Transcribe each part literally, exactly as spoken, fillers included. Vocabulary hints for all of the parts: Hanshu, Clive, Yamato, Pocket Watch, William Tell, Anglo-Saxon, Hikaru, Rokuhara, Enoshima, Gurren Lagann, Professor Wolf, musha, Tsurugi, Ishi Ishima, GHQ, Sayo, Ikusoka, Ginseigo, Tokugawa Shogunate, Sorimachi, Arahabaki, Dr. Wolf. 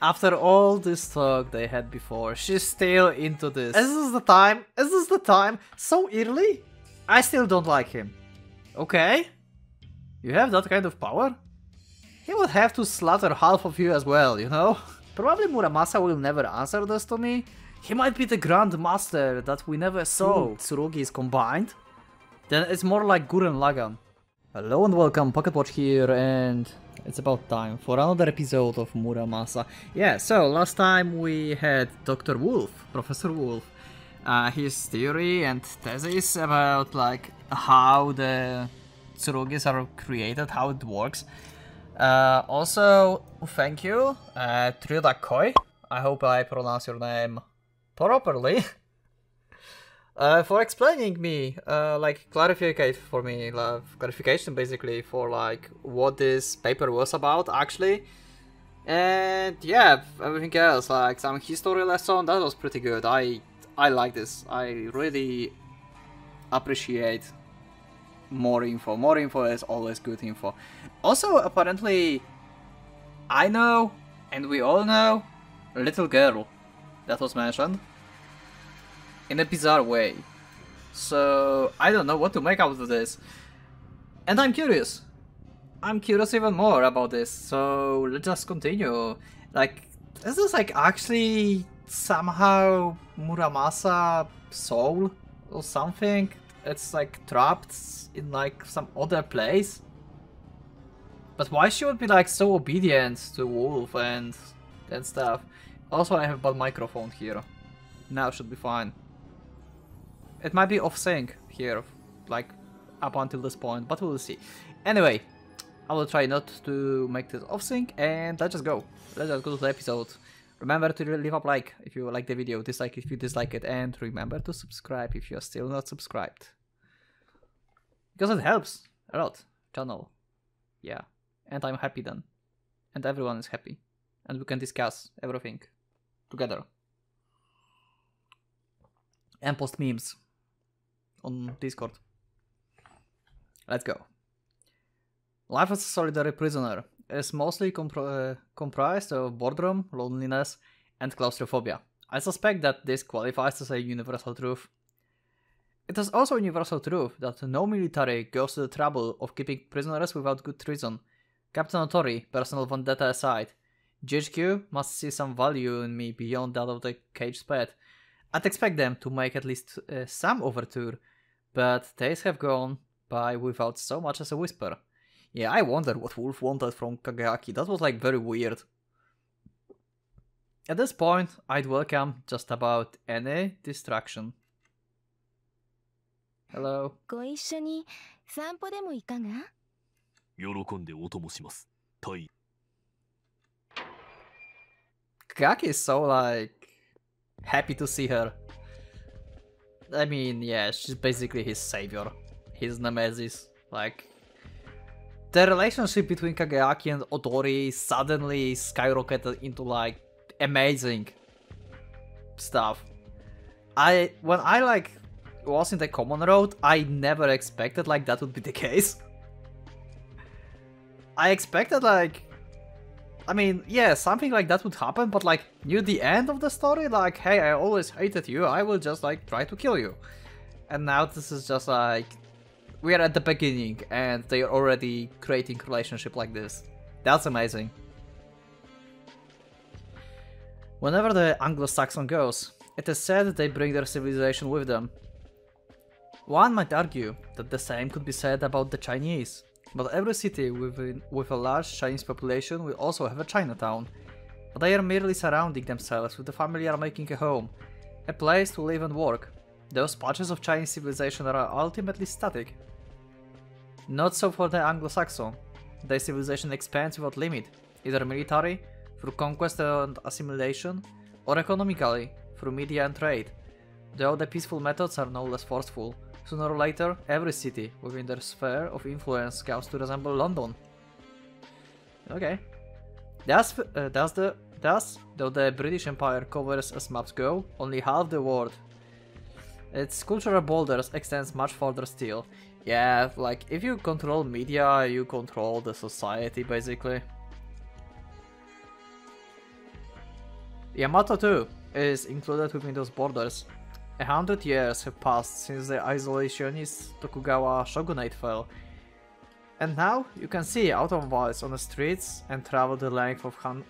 After all this talk they had before, she's still into this. Is this the time? Is this the time? So early? I still don't like him. Okay. You have that kind of power? He would have to slaughter half of you as well, you know? Probably Muramasa will never answer this to me. He might be the Grand Master that we never saw. Ooh. Tsurugi is combined. Then it's more like Gurren Lagann. Hello and welcome, Pocket Watch here, and it's about time for another episode of Muramasa. Yeah, so last time we had Doctor Wolf, Professor Wolf, uh, his theory and thesis about like how the Tsurugis are created, how it works. Uh, also, thank you, uh, Tryodakoi. I hope I pronounce your name properly. uh, for explaining me, uh, like clarificate for me, like, clarification basically for like what this paper was about actually. And yeah, everything else, like some history lesson, that was pretty good. I I like this. I really appreciate more info. More info is always good info. Also, apparently, I know, and we all know, little girl that was mentioned in a bizarre way, so I don't know what to make out of this, and I'm curious I'm curious even more about this, so let's just continue. Like, is this like actually somehow Muramasa soul or something? It's like trapped in like some other place, but why she would be like so obedient to Wolf and and stuff. Also, I have bad microphone here. Now should be fine. It might be off sync here, like up until this point, but we'll see. Anyway, I will try not to make this off sync, and let's just go. Let's just go to the episode. Remember to leave a like if you like the video, dislike if you dislike it, and remember to subscribe if you are still not subscribed. Because it helps a lot. Channel. Yeah. And I'm happy then. And everyone is happy. And we can discuss everything together. And post memes on Discord. Let's go. Life as a solitary prisoner is mostly comp uh, comprised of boredom, loneliness, and claustrophobia. I suspect that this qualifies as a universal truth. It is also a universal truth that no military goes to the trouble of keeping prisoners without good reason. Captain Otori, personal vendetta aside, G H Q must see some value in me beyond that of the caged pet. I'd expect them to make at least uh, some overture, but days have gone by without so much as a whisper. Yeah, I wonder what Wolf wanted from Kageaki. That was like very weird. At this point, I'd welcome just about any distraction. Hello. ご一緒に散歩でもいかが? Kageaki is so, like, happy to see her. I mean, yeah, she's basically his savior, his nemesis. Like, the relationship between Kageaki and Otori suddenly skyrocketed into, like, amazing stuff. I, when I, like, was in the common road, I never expected, like, that would be the case. I expected, like, I mean, yeah, something like that would happen, but like, near the end of the story, like, hey, I always hated you, I will just like, try to kill you. And now this is just like, we are at the beginning and they are already creating relationship like this. That's amazing. Whenever the Anglo-Saxon goes, it is said they bring their civilization with them. One might argue that the same could be said about the Chinese. But every city within, with a large Chinese population will also have a Chinatown. But they are merely surrounding themselves with the family are making a home, a place to live and work. Those patches of Chinese civilization are ultimately static. Not so for the Anglo-Saxon. Their civilization expands without limit, either military, through conquest and assimilation, or economically, through media and trade, though the peaceful methods are no less forceful. Sooner or later, every city within their sphere of influence comes to resemble London. Okay. Thus, uh, thus, the, thus, though the British Empire covers, as maps go, only half the world, its cultural borders extends much further still. Yeah, like, if you control media, you control the society, basically. Yamato too is included within those borders. A hundred years have passed since the isolationist Tokugawa Shogunate fell. And now you can see automobiles on the streets and travel the length of Han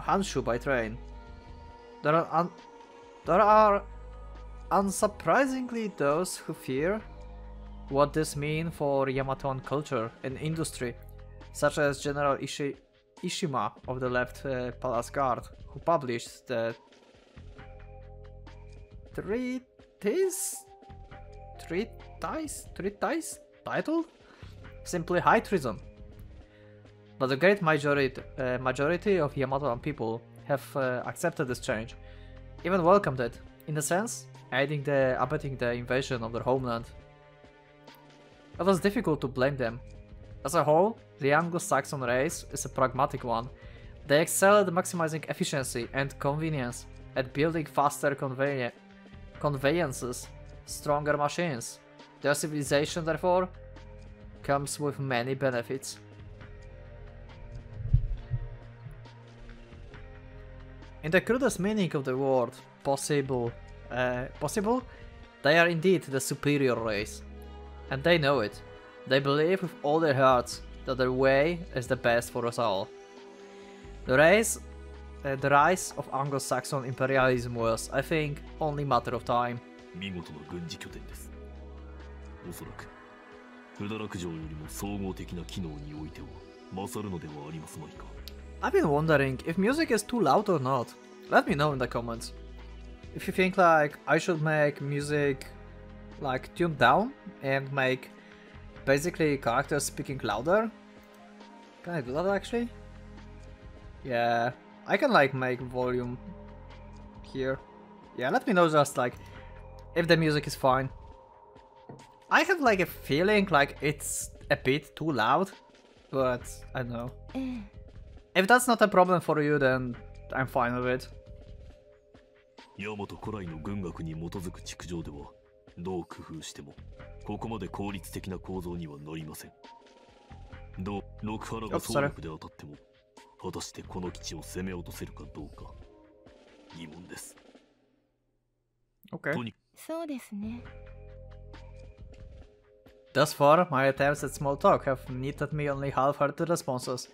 Hanshu by train. There are, un there are unsurprisingly those who fear what this means for Yamatoan culture and industry, such as General Ishi Ishima of the left uh, Palace Guard, who published the treatise, treatise, treatise title? Simply High Treason. But the great majority, uh, majority of Yamatoan people have uh, accepted this change, even welcomed it, in a sense, aiding the, abetting the invasion of their homeland. It was difficult to blame them. As a whole, the Anglo-Saxon race is a pragmatic one. They excel at maximizing efficiency and convenience, at building faster convey conveyances, stronger machines. Their civilization, therefore, comes with many benefits. In the crudest meaning of the word possible, uh, possible, they are indeed the superior race. And they know it. They believe with all their hearts that their way is the best for us all. The rise, uh, the rise of Anglo-Saxon imperialism was, I think, only a matter of time. I've been wondering if music is too loud or not. Let me know in the comments. If you think like I should make music like tuned down and make basically characters speaking louder. Can I do that actually? Yeah, I can like make volume here. Yeah, let me know just like if the music is fine. I have like a feeling like it's a bit too loud, but I don't know. If that's not a problem for you, then I'm fine with it. Yamato Korai's gungaku ni motozuku chikujou de wa dou kufu shitemo koko made kouritsuki na kouzou ni wa norimasen. Dou Rokuhara ga sougaku de atattemo hatashite kono kichi o seme otoseru ka dou ka gimon desu. Okay. So desu ne. Thus far, my attempts at small talk have netted me only half-hearted responses.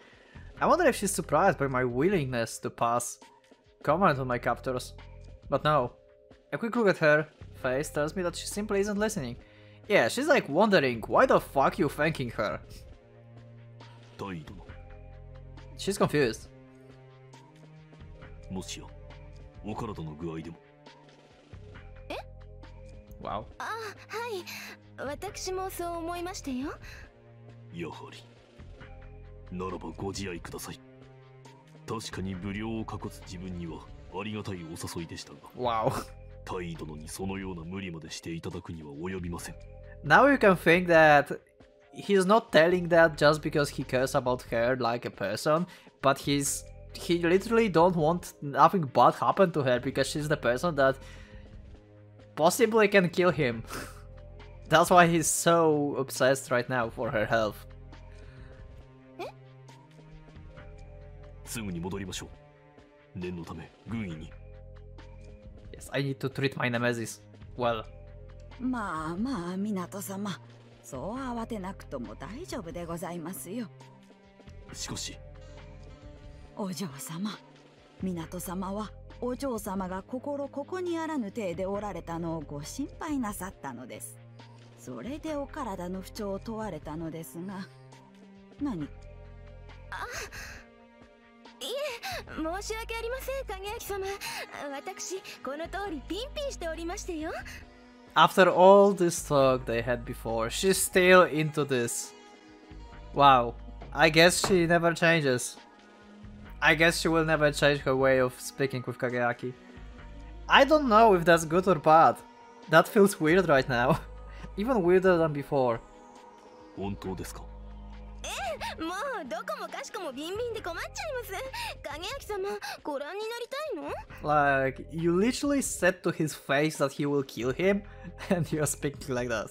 I wonder if she's surprised by my willingness to pass comment on my captors. But no. A quick look at her face tells me that she simply isn't listening. Yeah, she's like wondering, why the fuck you thanking her? She's confused. Wow. Wow. Now you can think that he's not telling that just because he cares about her like a person, but he's he literally don't want nothing bad happen to her because she's the person that possibly can kill him. That's why he's so obsessed right now for her health. Yes, I need to treat my nemesis well. After all this talk they had before, she's still into this. Wow, I guess she never changes. I guess she will never change her way of speaking with Kageaki. I don't know if that's good or bad. That feels weird right now. Even weirder than before. Like, you literally said to his face that he will kill him, and you're speaking like that.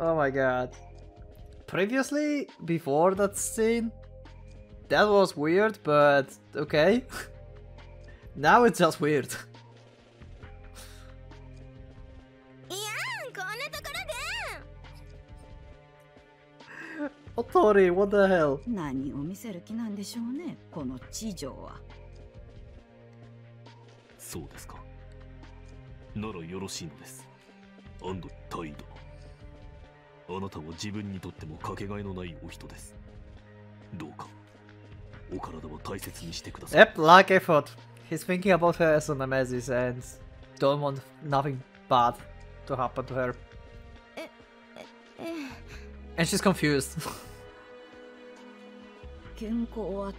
Oh my god. Previously, before that scene, that was weird, but okay. Now it's just weird. Otori, what the hell? Yep, like I thought. He's thinking about her as an nemesis and don't want nothing bad to happen to her. And she's confused. Okay. What's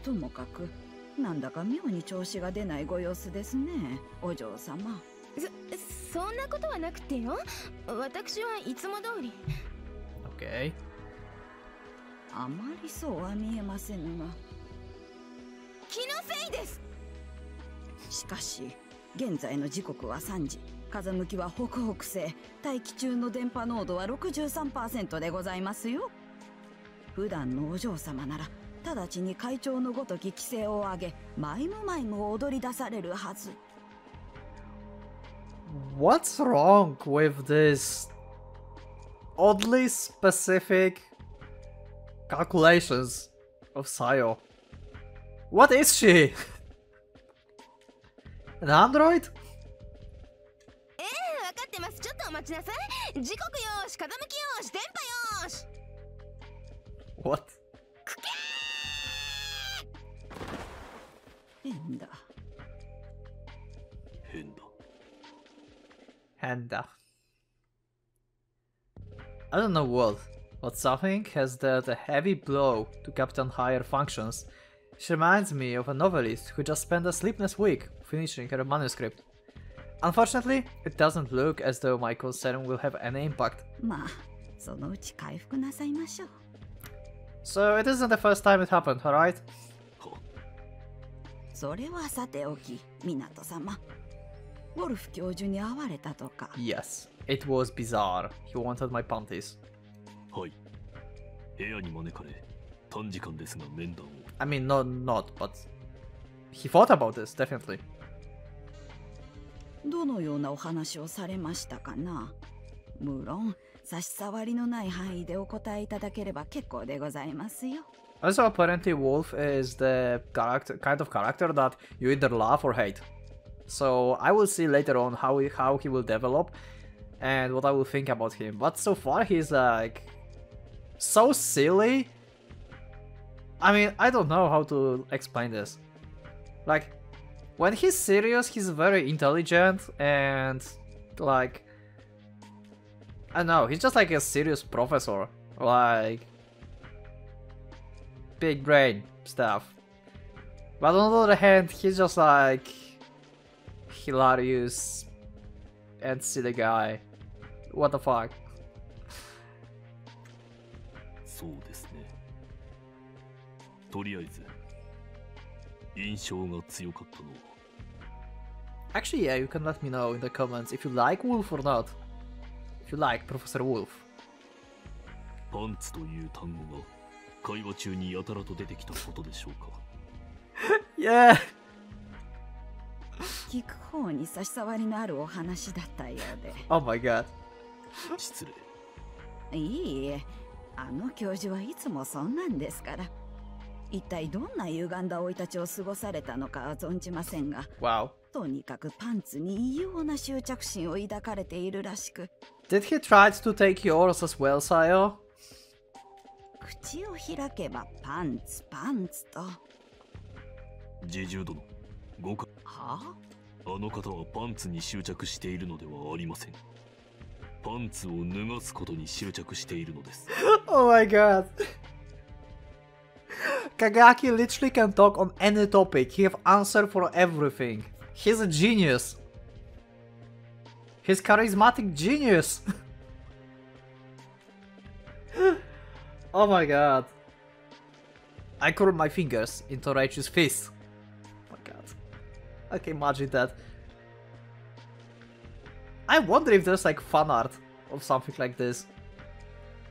wrong with this oddly specific calculations of Sayo? What is she? An android? What? Henda. Henda. I don't know what, but something has dealt a heavy blow to Captain Higher Functions. She reminds me of a novelist who just spent a sleepless week finishing her manuscript. Unfortunately, it doesn't look as though my concern will have any impact. So it isn't the first time it happened, alright? Yes, it was bizarre. He wanted my panties. I mean, no, not, but he thought about this, definitely. Also, apparently Wolf is the character, kind of character that you either love or hate. So I will see later on how he, how he will develop and what I will think about him. But so far he's like so silly. I mean, I don't know how to explain this. Like, when he's serious, he's very intelligent and, like, I don't know, he's just like a serious professor. Like, big brain stuff. But on the other hand, he's just like hilarious and silly guy. What the fuck? So this. とりあえず Actually, yeah, you can let me know in the comments if you like Wolf or not. If you like Professor Wolf. パンツという単語が会話中にやたらと出てきたことでしょうか? Yeah. 聞く方に差し障りのあるお話だったようで。Oh my god. 失礼。いいえ、あの教授はいつもそんなんですから。 一体どんな歪んだ生い立ちを過ごされたのかは存じませんが、とにかくパンツに異様な執着心を抱かれているらしく。Did he try to take yours as well, Sayo? 口を開けばパンツパンツと。侍従殿、ごか。はあ？あの方はパンツに執着しているのではありません。パンツを脱がすことに執着しているのです。Oh my god. Kageaki literally can talk on any topic, he has answer for everything. He's a genius. He's charismatic genius. Oh my god. I curl my fingers into Raichu's fist. Oh my god. I can imagine that. I wonder if there's like fan art of something like this.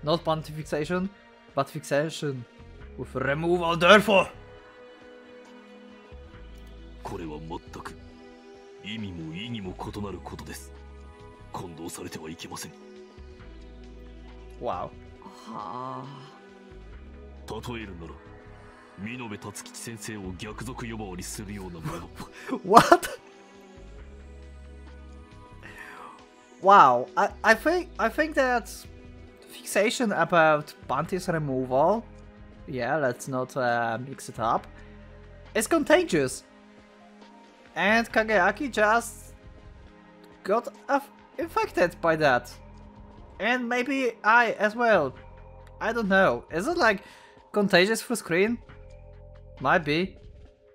Not pontification, but fixation. With removal, therefore. 意味も意義も異なることです。混同されてはいけません。わお。はあ。例えるなら、見延達吉先生を逆賊呼ばわりするようなもの。What? Wow, I I think I think that fixation about panties removal, yeah, let's not uh, mix it up, is contagious. And Kageaki just got infected by that, and maybe I as well. I don't know. Is it like contagious for screen? Might be.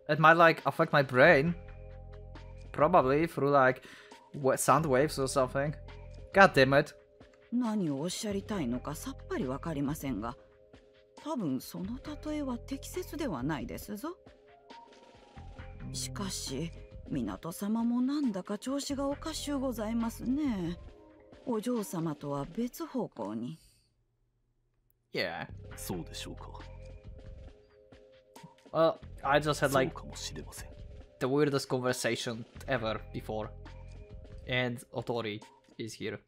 It might like affect my brain, probably through like. What, sound waves or something? God damn it. 何をおっしゃりたいのかさっぱりわかりませんが、多分その例えは適切ではないですぞ。しかし、港様もなんだか調子がおかしゅうございますね。お嬢様とは別方向に。いや、そうでしょうか。Well, I just had like the weirdest conversation ever before. And Otori is here.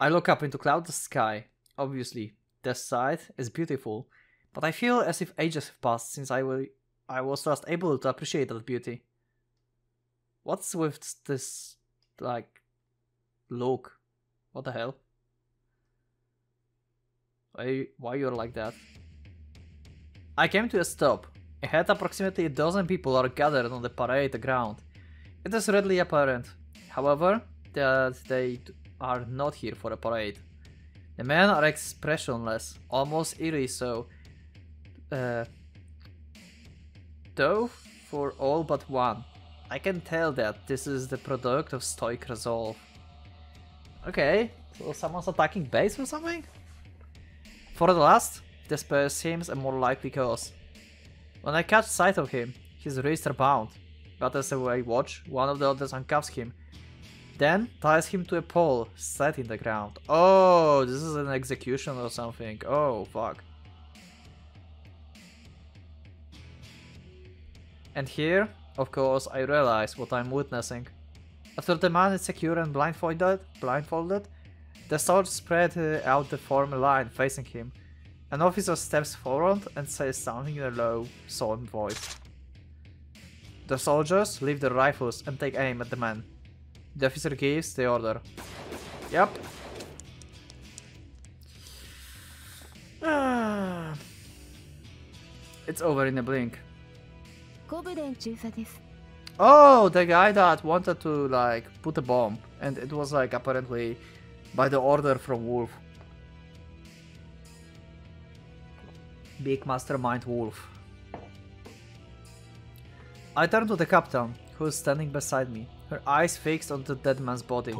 I look up into cloudless sky. Obviously, this sight is beautiful, but I feel as if ages have passed since I, will, I was last able to appreciate that beauty. What's with this, like, look? What the hell? Why, why you're like that? I came to a stop. Ahead, approximately a dozen people are gathered on the parade ground. It is readily apparent, however, that they are not here for a parade. The men are expressionless, almost eerie so, uh, though for all but one. I can tell that this is the product of stoic resolve. Okay, so someone's attacking base or something? For the last, despair seems a more likely cause. When I catch sight of him, his wrists are bound. But as I watch, one of the others uncuffs him, then ties him to a pole set in the ground. Oh, this is an execution or something. Oh, fuck. And here, of course, I realize what I'm witnessing. After the man is secure and blindfolded, blindfolded, the soldiers spread out the form line facing him. An officer steps forward and says something in a low, solemn voice. The soldiers leave their rifles and take aim at the man. The officer gives the order. Yep. Ah. It's over in a blink. Oh, the guy that wanted to like put a bomb, and it was like apparently by the order from Wolf. Big mastermind Wolf. I turn to the captain, who is standing beside me, her eyes fixed on the dead man's body.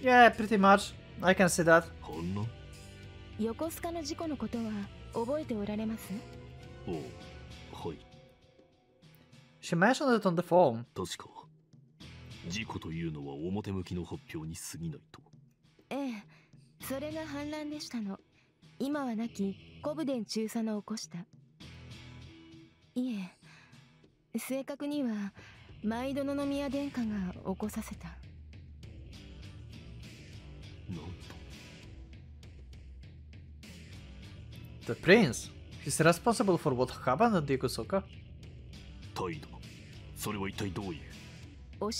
Yeah, pretty much. I can see that. She mentioned it on the phone. The prince? He's responsible for what happened at the Ikusoka? This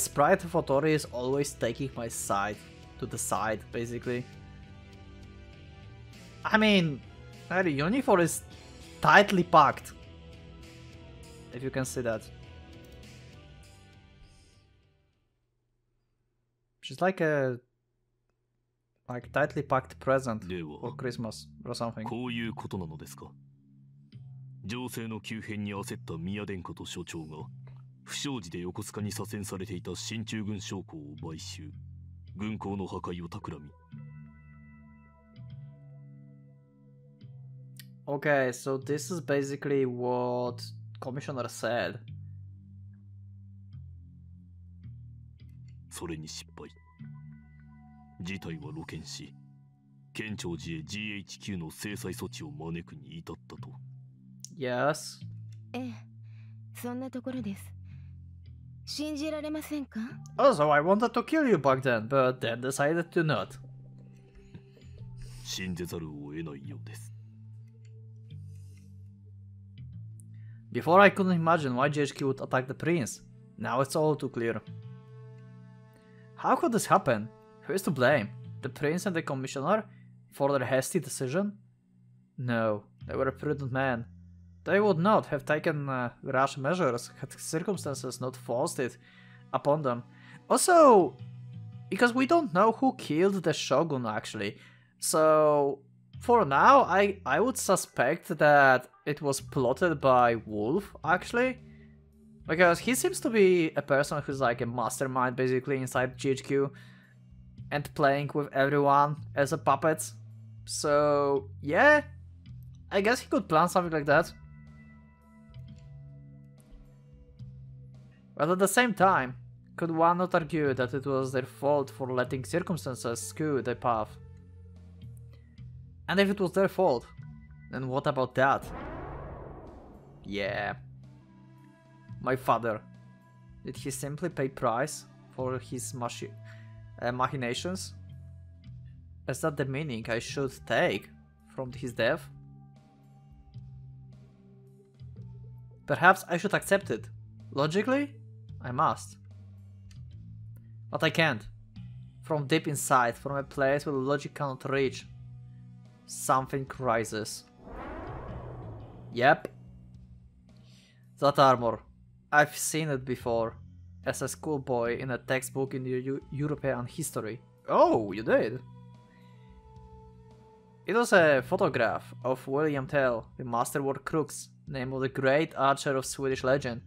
sprite of Otori is always taking my side to the side, basically. I mean, her uniform is tightly packed. If you can see that. She's like a... like tightly packed present for Christmas or something. Okay, so this is basically what Commissioner said. Yes. Also, I wanted to kill you back then, but then decided to not. Before I couldn't imagine why G H Q would attack the prince. Now it's all too clear. How could this happen? Who is to blame? The prince and the commissioner? For their hasty decision? No, they were a prudent man. They would not have taken uh, rash measures had circumstances not forced it upon them. Also, because we don't know who killed the shogun actually. So, for now, I, I would suspect that it was plotted by Wolf, actually. Because he seems to be a person who's like a mastermind, basically, inside G H Q. And playing with everyone as a puppet. So, yeah. I guess he could plan something like that. But at the same time, could one not argue that it was their fault for letting circumstances skew the path? And if it was their fault, then what about that? Yeah. My father. Did he simply pay price for his machi uh, machinations? Is that the meaning I should take from his death? Perhaps I should accept it. Logically, I must. But I can't. From deep inside, from a place where logic cannot reach, something rises. Yep. That armor. I've seen it before. As a schoolboy in a textbook in U European history. Oh, you did? It was a photograph of William Tell, the masterwork crooks, name of the great archer of Swedish legend,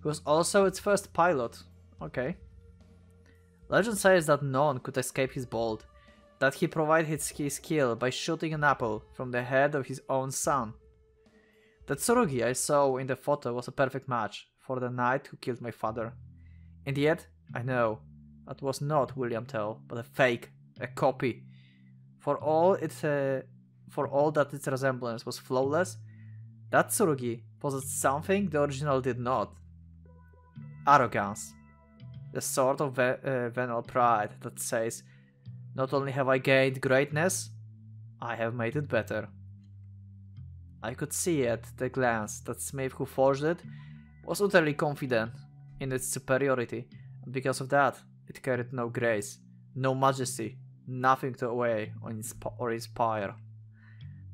who was also its first pilot. Okay. Legend says that none could escape his bolt, that he provided his, his skill by shooting an apple from the head of his own son. The Tsurugi I saw in the photo was a perfect match for the knight who killed my father. And yet, I know, that was not William Tell, but a fake, a copy. For all its, uh, for all that its resemblance was flawless, that Tsurugi possessed something the original did not. Arrogance. The sort of ve uh, venal pride that says, not only have I gained greatness, I have made it better. I could see at a glance that Smith who forged it was utterly confident in its superiority, and because of that, it carried no grace, no majesty, nothing to weigh or inspire.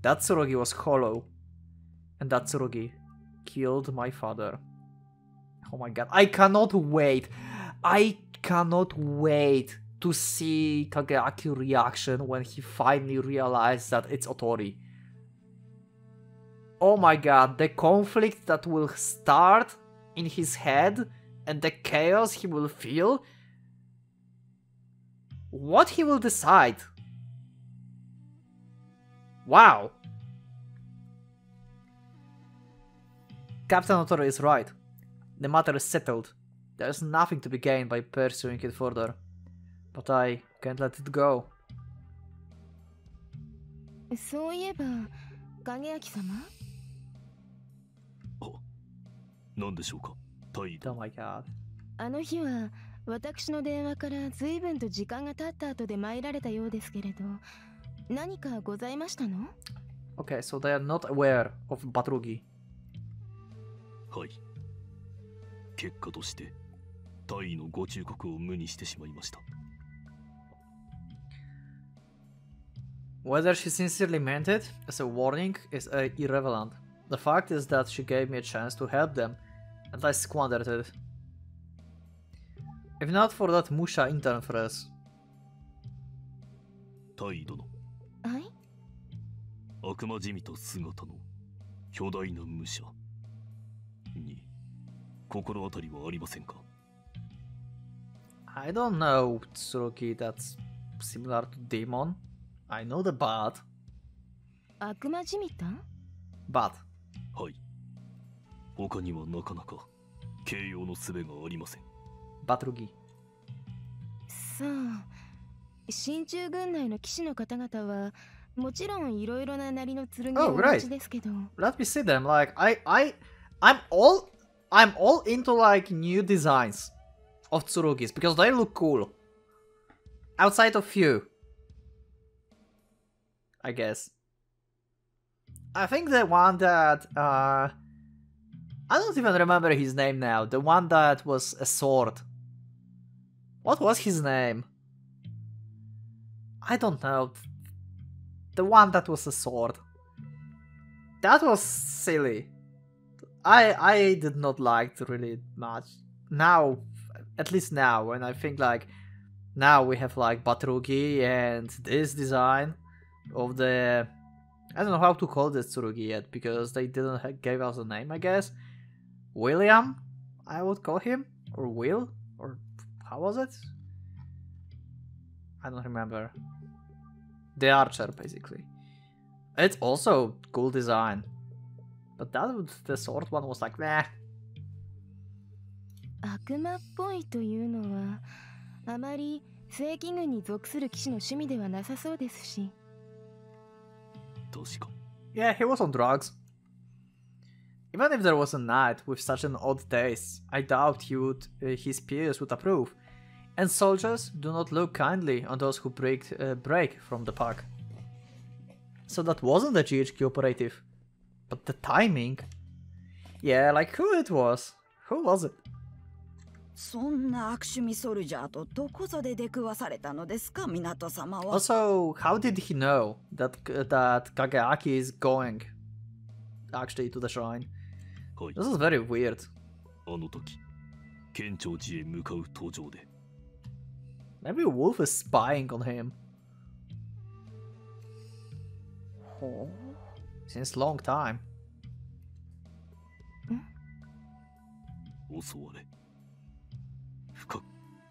That Tsurugi was hollow, and that Tsurugi killed my father. Oh my god, I cannot wait! I cannot wait to see Kageaki's reaction when he finally realized that it's Otori. Oh my god, the conflict that will start in his head and the chaos he will feel. What he will decide. Wow. Captain Otori is right. The matter is settled. There's nothing to be gained by pursuing it further. But I can't let it go. So, Kageaki-sama? Oh, my god. Okay, so they are not aware of Batrugi. Whether she sincerely meant it as a warning is uh, irrelevant. The fact is that she gave me a chance to help them, and I squandered it. If not for that Musha intern for us. I don't know, Tsurugi, that's similar to demon. I know the bad. But Batrugi. So, oh, right. Let me see them. Like I, I, I'm all, I'm all into like new designs of Tsurugis because they look cool. Outside of you, I guess. I think the one that uh, I don't even remember his name now. The one that was a sword. What was his name? I don't know. The one that was a sword. That was silly. I I did not like it really much. Now, at least now, and I think like now we have like Batrugi and this design of the. I don't know how to call this Tsurugi yet because they didn't give us a name, I guess. William, I would call him, or Will, or how was it? I don't remember. The archer, basically. It's also cool design, but that the sword one was like nah. Yeah, he was on drugs. Even if there was a knight with such an odd taste, I doubt he would, uh, his peers would approve. And soldiers do not look kindly on those who break, uh, break from the pack. So that wasn't a G H Q operative. But the timing... Yeah, like who it was? Who was it? Also, how did he know that uh, that Kageaki is going actually to the shrine? This is very weird. Maybe Wolf is spying on him. Since long time.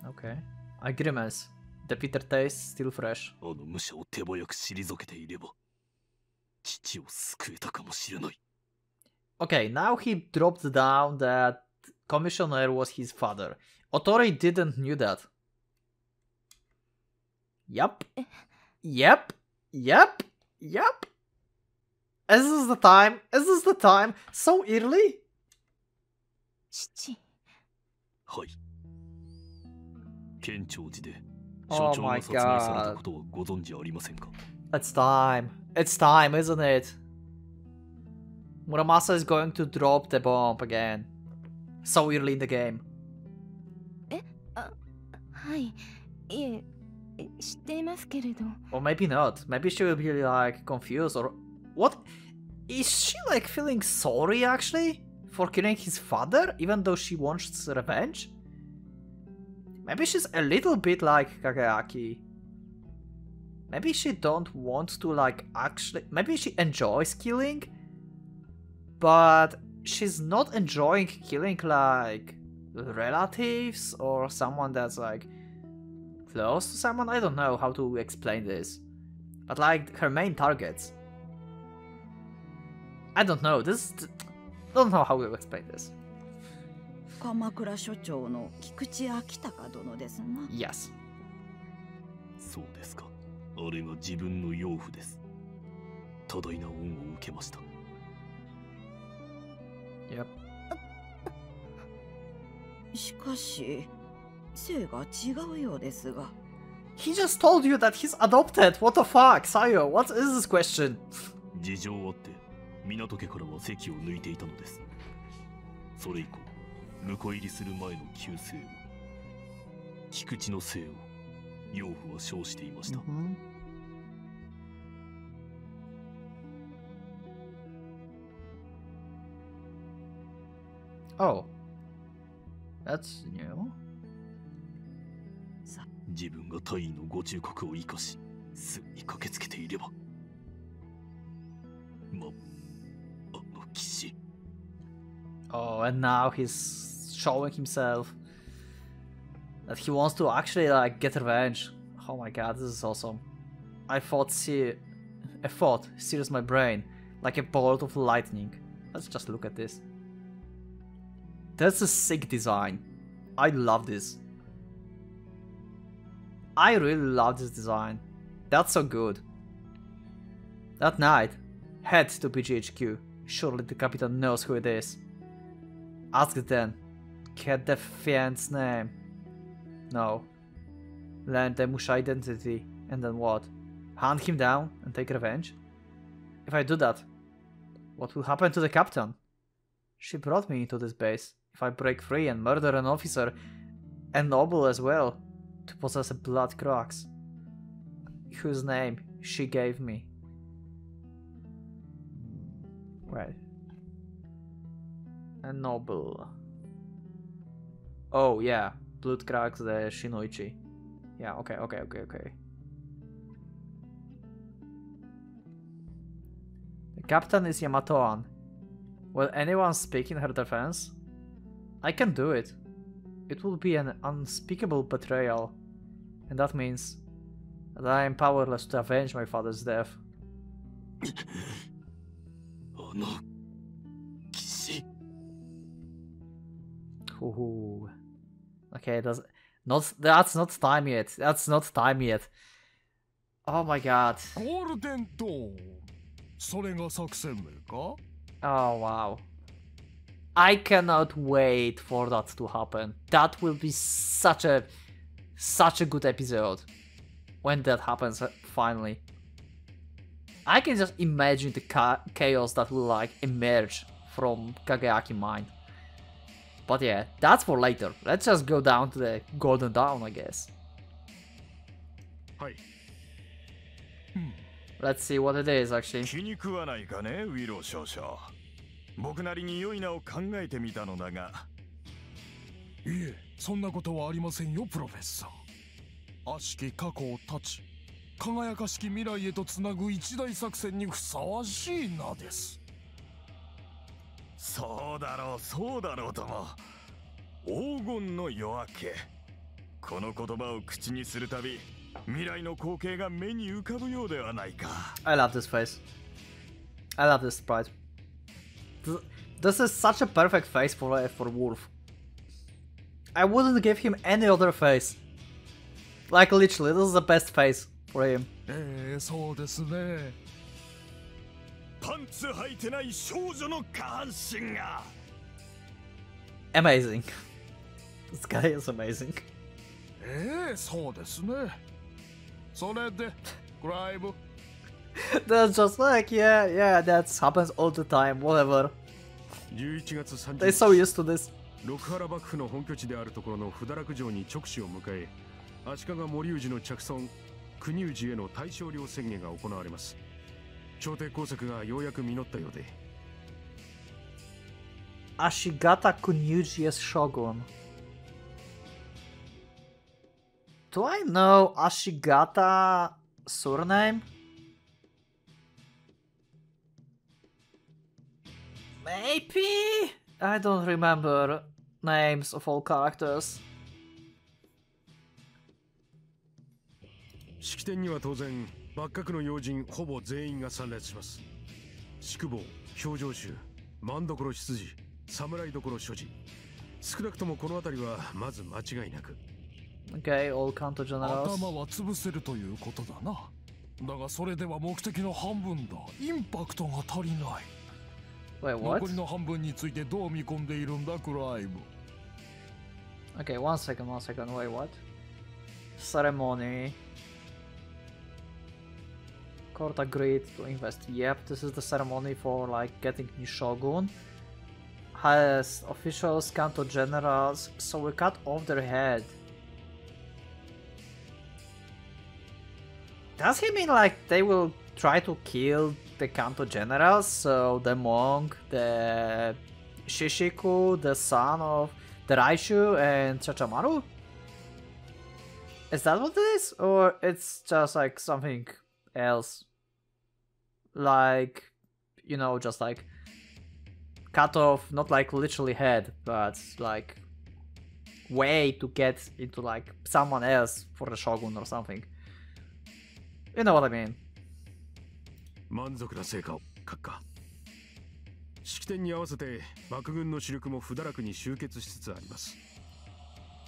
Okay. I grimace. The bitter taste still fresh. Okay, now he dropped down that commissioner was his father. Otori didn't knew that. Yep. Yep. Yep. Yep. Is this the time? Is this the time? So early? Oh my god. It's time. It's time, isn't it? Muramasa is going to drop the bomb again. So early in the game. Or maybe not. Maybe she will be like confused or... What? Is she like feeling sorry actually? For killing his father? Even though she wants revenge? Maybe she's a little bit like Kageaki. Maybe she don't want to like actually... Maybe she enjoys killing? But she's not enjoying killing like relatives or someone that's like close to someone. I don't know how to explain this. But like her main targets. I don't know. This... Don't know how to explain this. Yes. Yep. He just told you that he's adopted. What the fuck, Sayo? What is this question? Mm-hmm. Oh, that's new. Oh, and now he's showing himself that he wants to actually like get revenge. Oh my god, this is awesome. I thought, see, I thought, serious my brain like a bolt of lightning. Let's just look at this. That's a sick design. I love this. I really love this design. That's so good. That night, head to P G H Q. Surely the captain knows who it is. Ask them. Get the fan's name. No. Learn the Musha identity, and then what? Hunt him down and take revenge? If I do that, what will happen to the captain? She brought me into this base. If I break free and murder an officer, and noble as well, to possess a blood crux, whose name she gave me. Right. A noble. Oh yeah, blood crux the Shinoichi. Yeah, okay, okay, okay, okay. The captain is Yamatoan. Will anyone speak in her defense? I can do it. It will be an unspeakable betrayal, and that means that I am powerless to avenge my father's death. Oh no. Ooh. Okay, that's not that's not time yet. That's not time yet. Oh my god. Oh wow. I cannot wait for that to happen. That will be such a such a good episode when that happens finally. I can just imagine the ca chaos that will like emerge from Kageaki mind. But yeah, that's for later. Let's just go down to the Golden Dawn, I guess. Hi. Hmm. Let's see what it is, actually. So daro, so daro tomo. Ogon no yoake. Kono kotoba o kuchi ni suru tabi, mirai no koukei ga me ni ukabu you dewa nai ka. I love this face. I love this sprite. This is such a perfect face for uh, for Wolf. I wouldn't give him any other face. Like literally, this is the best face for him. Eh, so desu ne. Amazing. This guy is amazing. That's just like, yeah, yeah, that happens all the time, whatever. They're so used to this. Ashikaga Kunyuji as Shogun. Do I know Ashikaga surname? Maybe? I don't remember names of all characters. Okay, all Kanto generals. Wait, what? Okay, one second, one second, wait, what? Ceremony. Court agreed to invest. Yep, this is the ceremony for like getting new shogun. Highest officials, Kanto generals, so we cut off their head. Does he mean like they will try to kill the Kanto generals? So the monk, the Shishiku, the son of the Raishu and Chachamaru? Is that what it is? Or it's just like something else? Like, you know, just like cut off, not like literally head, but like way to get into like someone else for the shogun or something. You know what I mean. 式典に合わせて幕軍の主力も不堕落に集結しつつあります。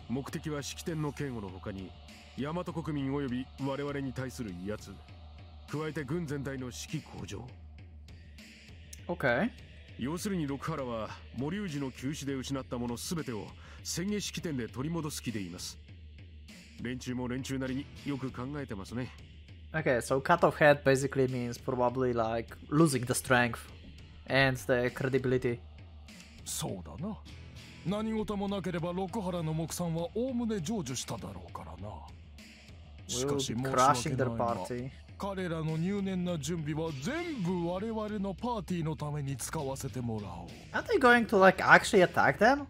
目的は式典の警護の他に大和国民及び我々に対する威圧、加えて軍全体の士気向上。 OK。要するに六原は森氏の急死で失ったもの全てを宣言式典で取り戻す気でいます。連中も連中なりによく考えてますね。 Okay, so cut off head basically means probably like losing the strength and the credibility. そうだな。何事もなければ六原の目算は概ね成就しただろうからな。しかしもうcrashing their party。彼らの入念な準備は全部我々のパーティーのために使わせてもらおう。Are they going to like actually attack them?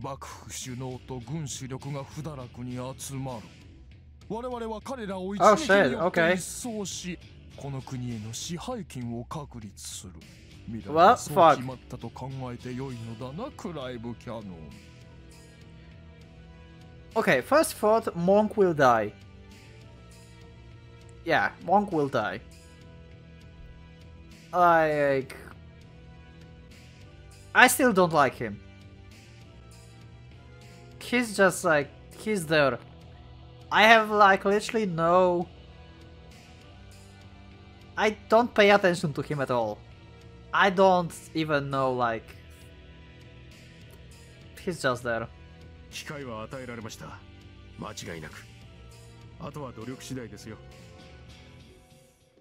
幕府首脳と軍主力が不堕落に集まる。 我々は彼らを一撃によって一掃し、この国への支配権を確立する。未来はそう決まったと考えて良いのだな、クライブキャノン。Okay, first thought, Monk will die. Yeah, Monk will die. Like, I still don't like him. He's just like he's there. I have like literally no... I don't pay attention to him at all. I don't even know like... He's just there.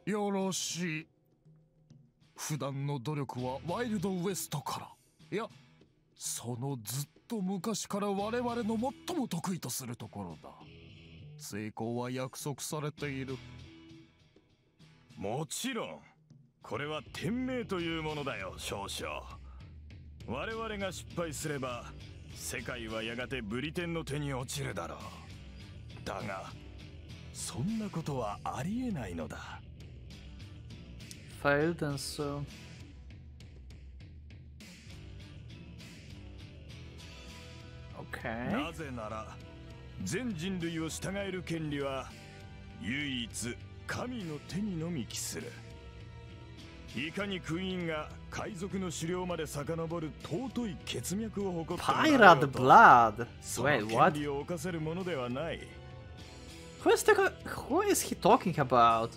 Yoroshi. 成功は約束されている。もちろん、これは天命というものだよ、少々。我々が失敗すれば、世界はやがてブリテンの手に落ちるだろう。だが、そんなことはありえないのだ。Failed and so. Okay. なぜなら 全人類を従える権利は唯一神の手にのみ帰する。いかにクイーンが海賊の狩猟まで遡る尊い血脈を誇っているのかと、その権利を犯せるものではない。Who is he talking about?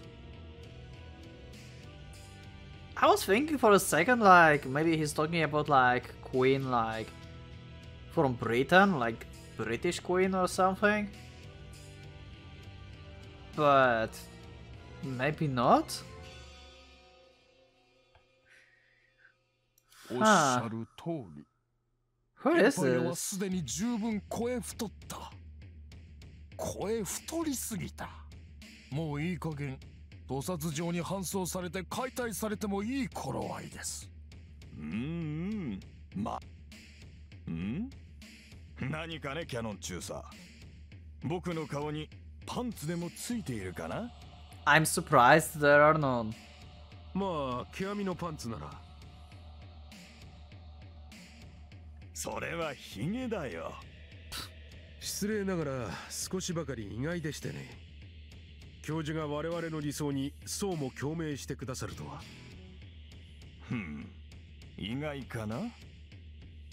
I was thinking for a second like maybe he's talking about like queen like from Britain like British queen or something, but maybe not. Huh. Who is this? Mm-hmm. Mm-hmm. 何かね、キャノン中佐。僕の顔にパンツでもついているかな? I'm surprised there are none. まあ、極みのパンツなら。それはヒゲだよ。失礼ながら少しばかり意外でしてね。教授が我々の理想にそうも共鳴してくださるとは。ふん、意外かな?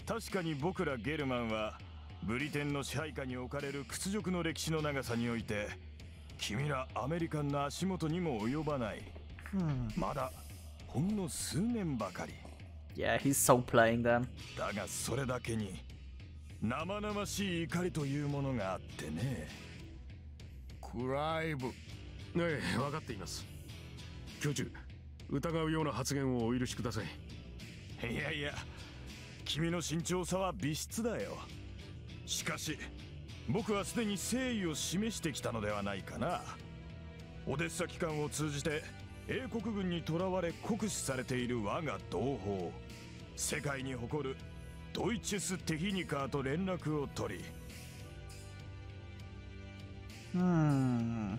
確かに僕らゲルマンは ブリテンの支配下に置かれる屈辱の歴史の長さにおいて君らアメリカンの足元にも及ばない。まだほんの数年ばかり。Yeah, he's so playing them. だがそれだけに生々しい怒りというものがあってね。クライブ。ええ、分かっています。教授、疑うような発言をお許しください。いやいや、君の慎重さは美質だよ。 しかし、僕はすでに誠意を示してきたのではないかな。オデッサ機関を通じて英国軍に囚われ酷使されている我が同胞、世界に誇るドイツステヒニカーと連絡を取り、うーん。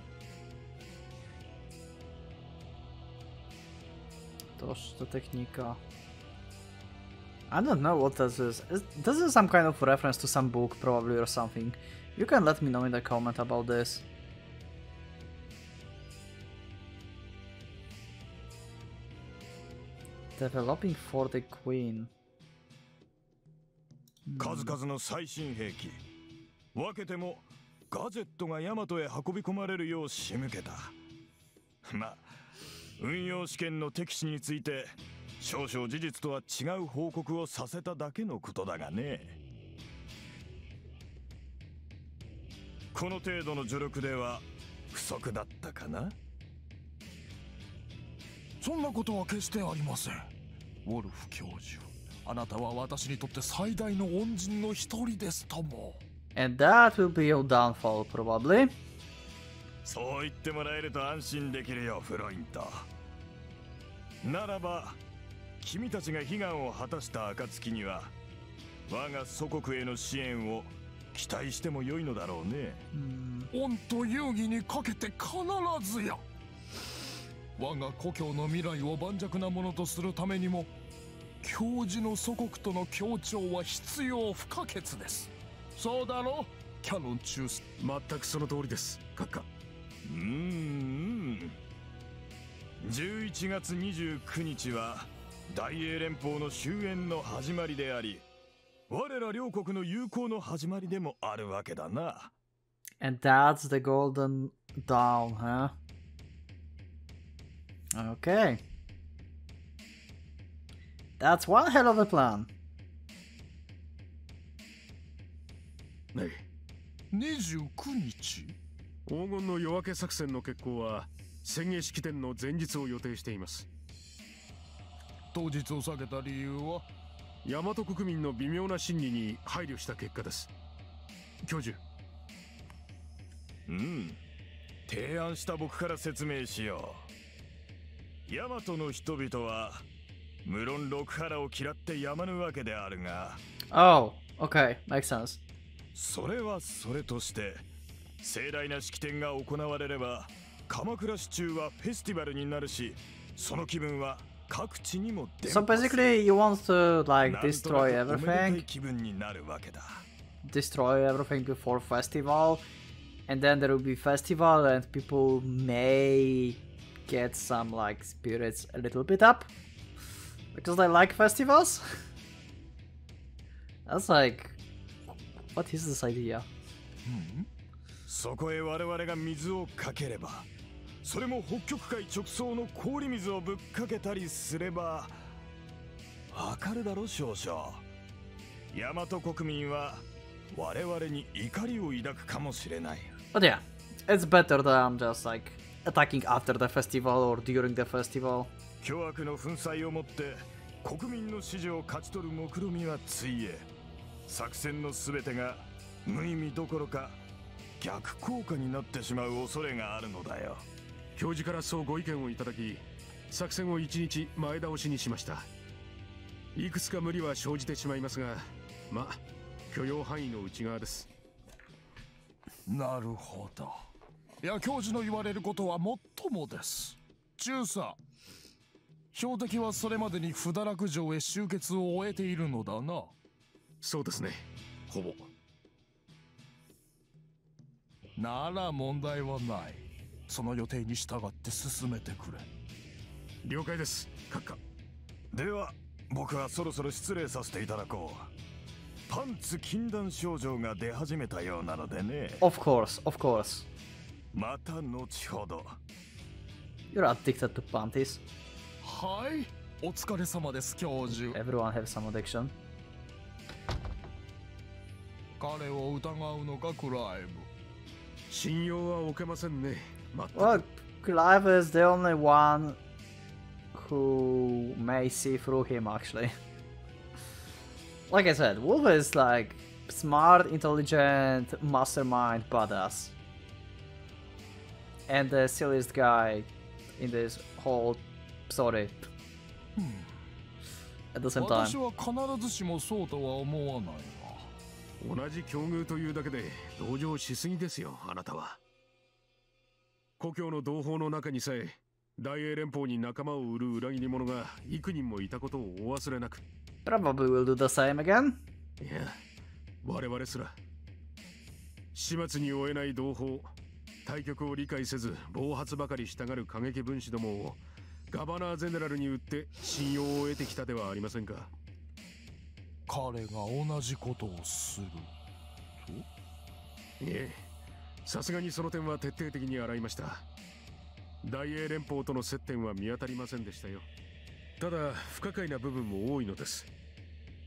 ドイツテヒニカ。 I don't know what this is. This is some kind of reference to some book, probably, or something. You can let me know in the comment about this. Developing for the Queen. Hmm. そんなことは決してありません。ウォルフ教授、あなたは私にとって最大の恩人の一人ですとも。And that will be your downfall, probably. そう言ってもらえると安心できるよ、フロイント。ならば、君たちが悲願を果たした暁には、我が祖国への支援を期待しても良いのだろうね。恩と友義にかけて必ずや。 我が故郷の未来を盤石なものとするためにも、教授の祖国との協調は必要不可欠です。そうだろキャノン中枢。全くその通りです、閣下。うーん。じゅういちがつにじゅうくにちは大英連邦の終焉の始まりであり、我ら両国の友好の始まりでもあるわけだな。 And that's the golden dawn, huh? Okay. That's one hell of a plan. Hey. twenty-nine days? 黄金の夜明け作戦の決行は宣言式典の前日を予定しています。当日を避けた理由は大和国民の微妙な心理に配慮した結果です。教授。うん。提案した僕から説明しよう。 ヤマトの人々は無論ロクハラを嫌ってやまぬわけであるが。Oh, okay, makes sense. それはそれとして、盛大な式典が行われれば、鎌倉市中はフェスティバルになるし、その気分は各地にも出ます。So basically, you want to like destroy everything. Destroy everything before festival, and then there will be festival, and people may get some like spirits a little bit up because I like festivals. That's like, what is this idea? Hmm. そこへ我々が水をかければ、それも北極海直送の氷水をぶっかけたりすれば、わかるだろう少々。大和国民は我々に怒りを抱くかもしれない。But yeah, it's better than just like attacking after the festival or during the festival. 凶悪の粉砕をもって国民の支持を勝ち取る目論みはついえ、作戦のすべてが無意味どころか逆効果になってしまう恐れがあるのだよ。教授からそうご意見をいただき、作戦を一日前倒しにしました。いくつか無理は生じてしまいますが、まあ許容範囲の内側です。なるほど。 いや、教授の言われることはもっともです。中佐、標的はそれまでに不堕落城へ集結を終えているのだな。そうですね、ほぼ。なら問題はない。その予定に従って進めてくれ。了解です、閣下。では僕はそろそろ失礼させていただこう。 パンツ禁断症状が出始めたようなのでね。Of course, of course. また後ほど。You're addicted to panties. はい、お疲れ様です、教授。Everyone have some addiction. 彼を疑うのか、クライブ。信用は置けませんね。Well, Clive is the only one who may see through him, actually. Like I said, Wolf is like smart, intelligent, mastermind, badass. And the silliest guy in this whole story. At the same time. Probably will do the same again. Yeah. 我々すら始末に追えない同胞、対局を理解せず暴発ばかりしたがる過激分子どもをガバナーゼネラルに売って信用を得てきたではありませんか。彼が同じことをすると。いえ、さすがにその点は徹底的に洗いました。大英連邦との接点は見当たりませんでしたよ。ただ不可解な部分も多いのです。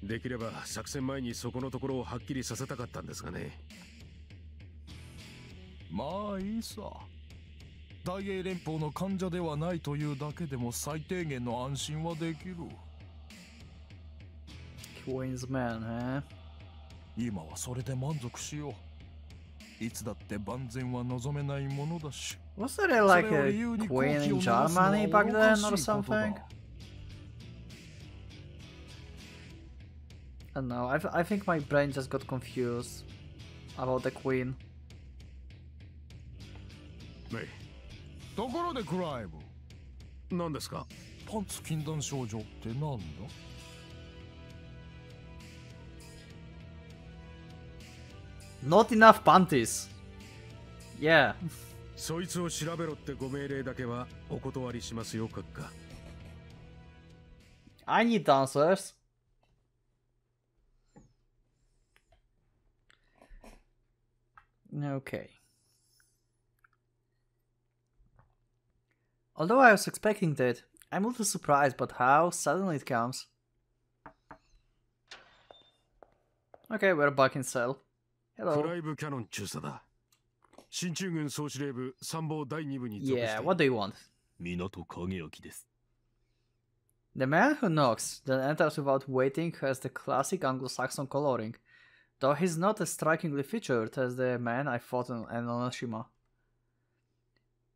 できれば作戦前にそこのところをはっきりさせたかったんですがね。まあいいさ。大英連邦の患者ではないというだけでも最低限の安心はできる。今はそれで満足しよう。いつだって万全は望めないものだし。それを理由に国旗を直すのはおかしいことだ。I don't know. I, th I think my brain just got confused about the queen. Hey. ところでクライブ。何ですか？パンツ禁断症状ってなんだ？Not enough panties. Yeah. そいつを調べろってご命令だけはお断りしますよ、閣下。I need answers. Okay. Although I was expecting that, I'm a little surprised but how suddenly it comes. Okay, we're back in cell. Hello. Yeah, what do you want? Minato Kageaki desu. The man who knocks, then enters without waiting, has the classic Anglo-Saxon coloring. Though he's not as strikingly featured as the man I fought in Enoshima.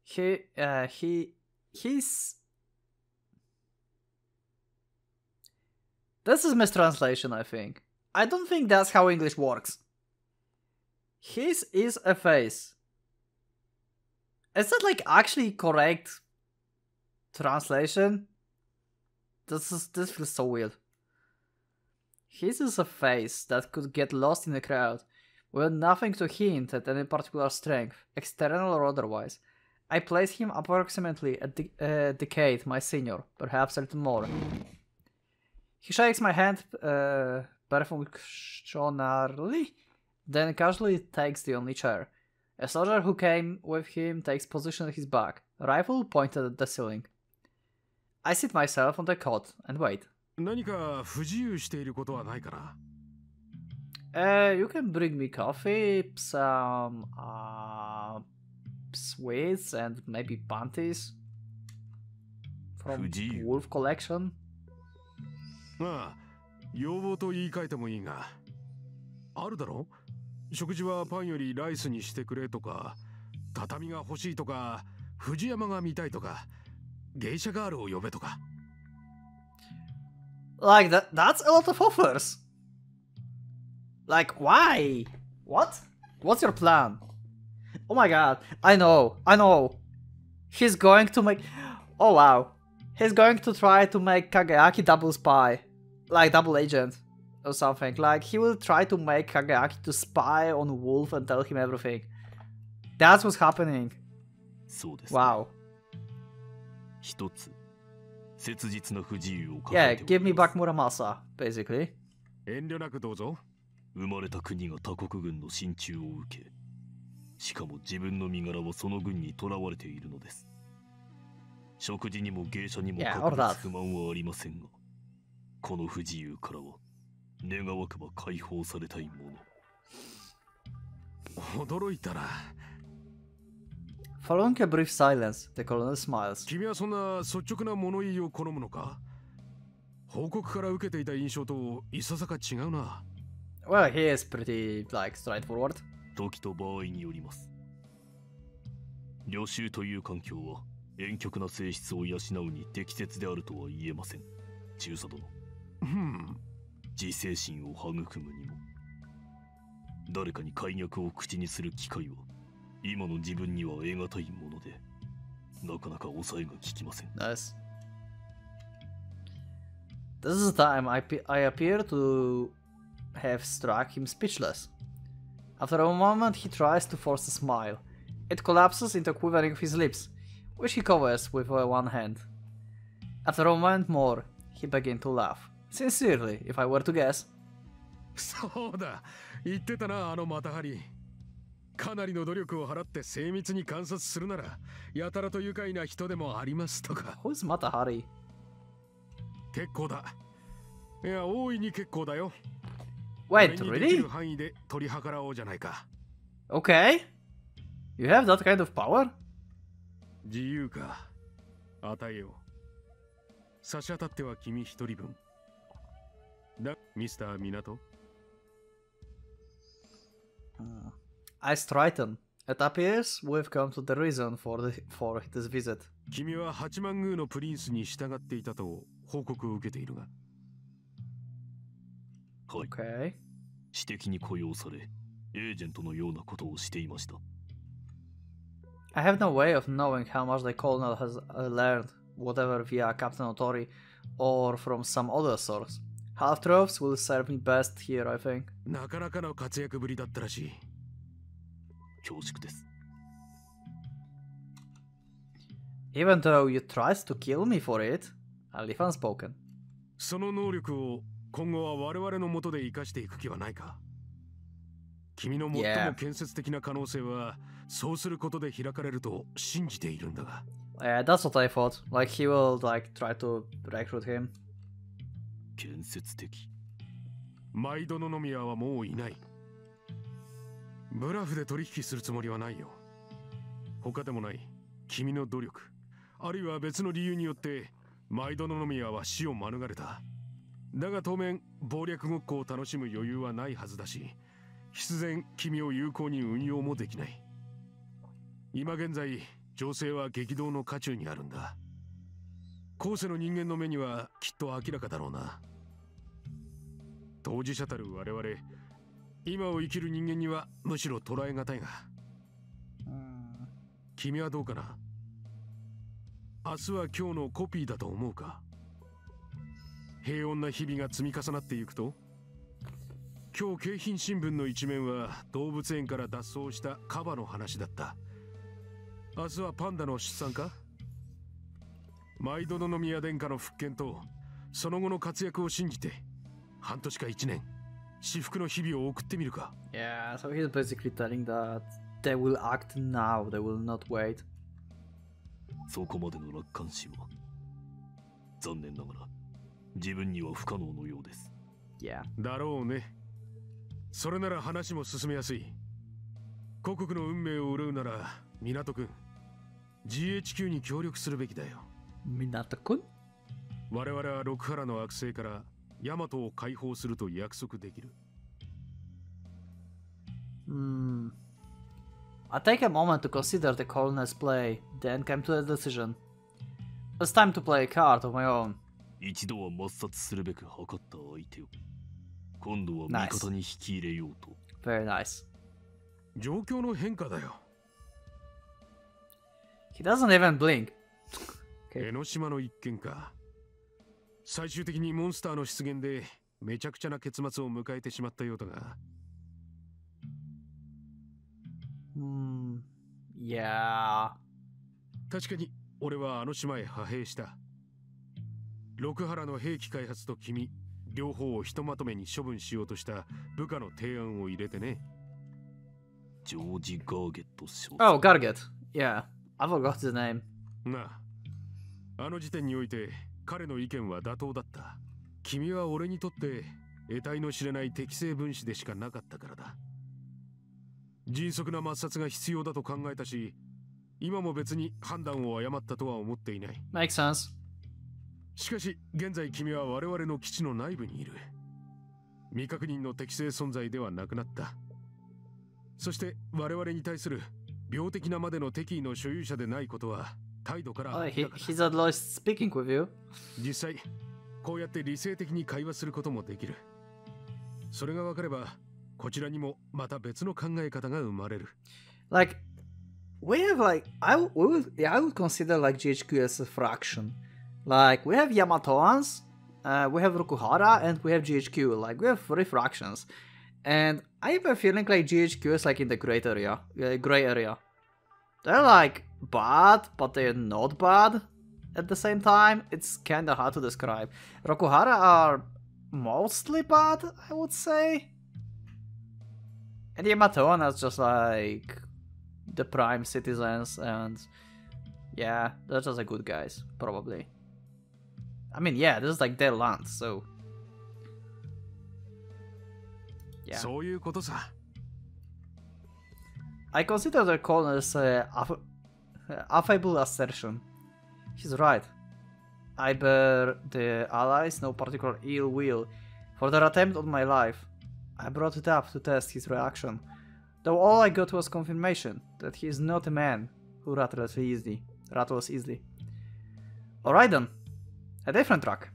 He, uh, he, he's... This is mistranslation, I think. I don't think that's how English works. His is a face. Is that like actually correct translation? This is, this feels so weird. His is a face that could get lost in the crowd, with nothing to hint at any particular strength, external or otherwise. I place him approximately a de uh, decade my senior, perhaps a little more. He shakes my hand uh, perfunctionally, then casually takes the only chair. A soldier who came with him takes position at his back, rifle pointed at the ceiling. I sit myself on the cot and wait. Uh, you can bring me coffee, some uh, sweets, and maybe panties from the Wolf collection. Ah, Like, that, that's a lot of offers. Like, why? What? What's your plan? Oh my god, I know, I know. He's going to make... Oh wow. He's going to try to make Kageaki double spy. Like, double agent or something. Like, he will try to make Kageaki to spy on Wolf and tell him everything. That's what's happening. Wow. Yeah, give me back Muramasa, basically. Yeah, or that. Following a brief silence, the colonel smiles. Well, he is pretty, like, straightforward. Hmm. Nice. This is the time I, I appear to have struck him speechless. After a moment he tries to force a smile. It collapses into a quivering of his lips, which he covers with one hand. After a moment more, he began to laugh. Sincerely, if I were to guess. Who's Matahari? Wait, really? Okay. You have that kind of power? Mister Minato. Uh, I straighten. It appears we've come to the reason for the, for this visit. Okay. I have no way of knowing how much the colonel has uh, learned, whatever via Captain Otori or from some other source. Half-truths will serve me best here, I think. Even though you tried to kill me for it, I leave unspoken. Yeah. Yeah, that's what I thought. Like, he will, like, try to recruit him. Yeah, so he's basically telling that they will act now, they will not wait. Yeah. Minato-kun? Hmm. I take a moment to consider the colonel's play, then come to a decision. It's time to play a card of my own. Nice. Very nice. He doesn't even blink. Okay. Hmm. Yeah. Oh, Garget. Yeah. I forgot the name. Makes sense. Oh, he, he's at least speaking with you. Like, we have like I we would yeah, I would consider like G H Q as a fraction. Like, we have Yamatoans, uh, we have Rokuhara, and we have G H Q. Like, we have three fractions, and I have a feeling like G H Q is like in the gray area. Uh, gray area. They're like bad, but they're not bad. at the same time, it's kinda hard to describe. Rokuhara are mostly bad, I would say. And Yamato are just like the prime citizens, and yeah, they're just the good guys, probably. I mean, yeah, this is like their land, so... yeah. I consider their colonists uh, aff affable assertion. He's right. I bear the allies no particular ill will for their attempt on my life. I brought it up to test his reaction, though all I got was confirmation that he is not a man who rattles easily. Rattles easily. Alright then, a different track.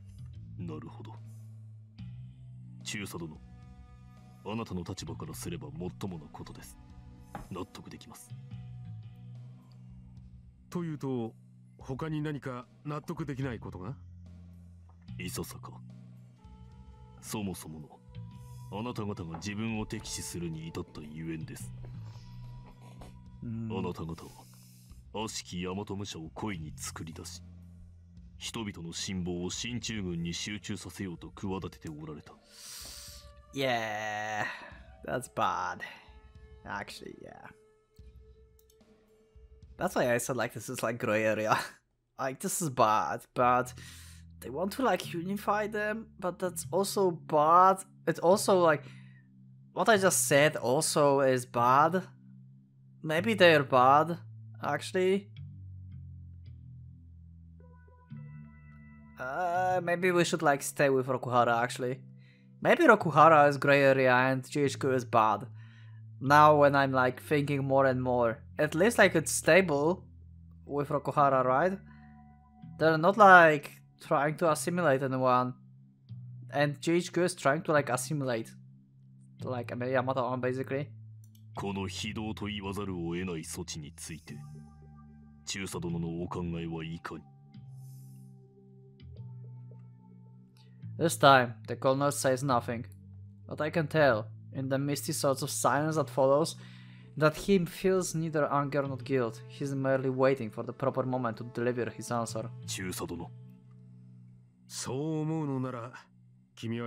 Yeah, that's bad. Actually, yeah. That's why I said like this is like gray area. Like this is bad, but they want to like unify them, but that's also bad. It's also like what I just said also is bad. Maybe they're bad, actually. Uh, maybe we should like stay with Rokuhara actually. Maybe Rokuhara is gray area and G H Q is bad. Now when I'm like thinking more and more, at least like it's stable with Rokuhara, right? They're not like trying to assimilate anyone, and G H Q is trying to like assimilate, to, like I mean Yamato on basically. This time, the colonist says nothing, but I can tell, in the misty sorts of silence that follows, that he feels neither anger nor guilt. He's merely waiting for the proper moment to deliver his answer. Hmm. Oh, that was easy.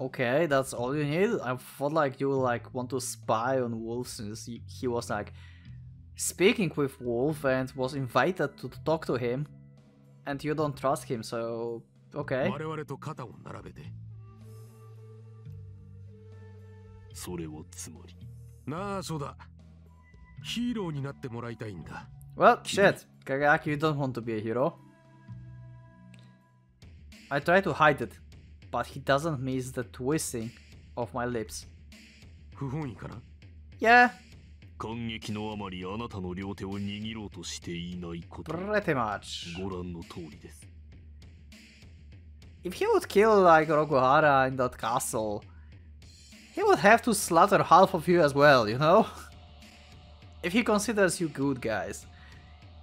Okay, that's all you need. I thought like you like want to spy on Wolf, since he, he was like speaking with Wolf and was invited to talk to him, and you don't trust him, so okay. Well, shit. Kageaki, you don't want to be a hero. I try to hide it, but he doesn't miss the twisting of my lips. Yeah. Pretty much. If he would kill like Rokuhara in that castle, he would have to slaughter half of you as well, you know? If he considers you good guys.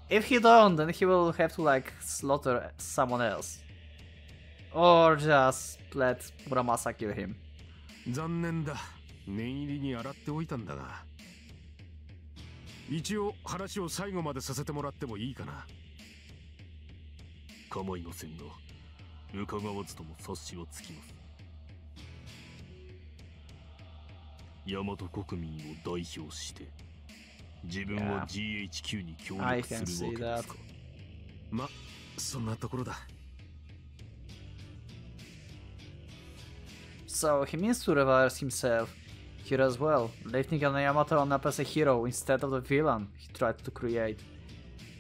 If he don't, then he will have to like slaughter someone else. Or just let Muramasa kill him. Yeah. I can see that. So he means to reverse himself here as well, lifting an Yamato on up as a hero instead of the villain he tried to create.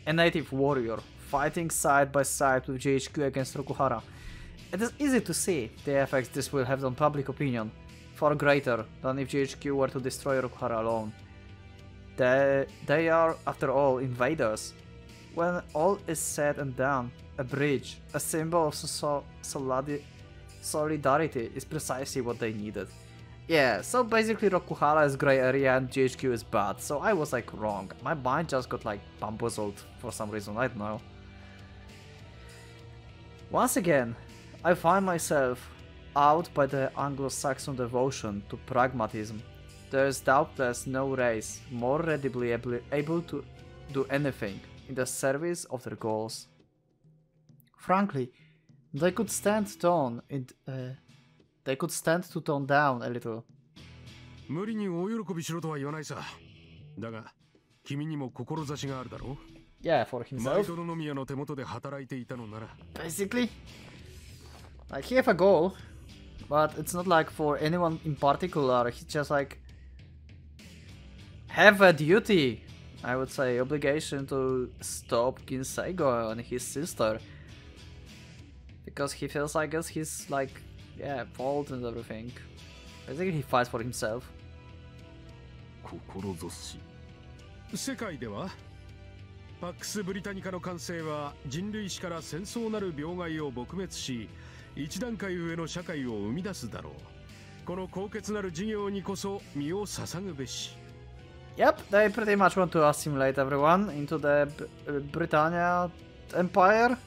A native warrior, fighting side by side with G H Q against Rokuhara. It is easy to see the effects this will have on public opinion, far greater than if G H Q were to destroy Rokuhara alone. They, they are, after all, invaders. When all is said and done, a bridge, a symbol of so so solidarity is precisely what they needed. Yeah, so basically Rokuhara is grey area and G H Q is bad, so I was like wrong. My mind just got like bamboozled for some reason, I don't know. Once again, I find myself out by the Anglo-Saxon devotion to pragmatism. There is doubtless no race more readily able, able to do anything in the service of their goals. Frankly, they could stand tone in... Uh, They could stand to tone down a little. Yeah, for himself. Basically. Like, he have a goal, but it's not like for anyone in particular. He just like have a duty, I would say, obligation to stop Ginseigo and his sister. Because he feels, I guess, he's like, yeah, fault and everything. Basically, he fights for himself. Yep, they pretty much want to assimilate everyone into the B Britannia Empire.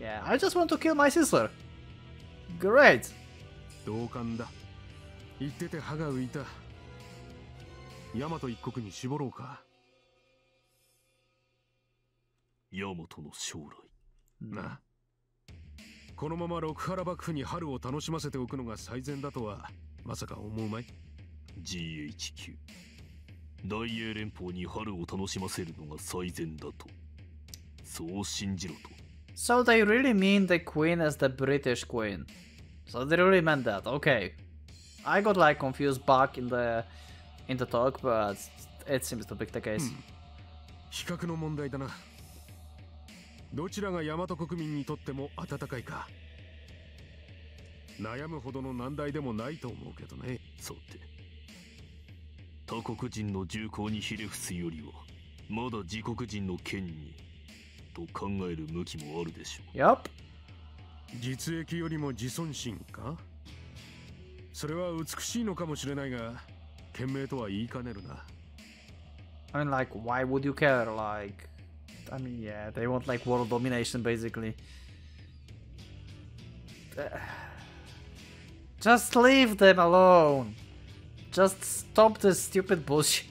Yeah, I just want to kill my sister. Great. G H Q. So they really mean the queen as the British queen. So they really meant that. Okay, I got like confused back in the in the talk, but it seems to be the case. Hmm. Yup. I mean, like, why would you care? Like, I mean, yeah, they want like world domination basically. Just leave them alone. Just stop this stupid bullshit.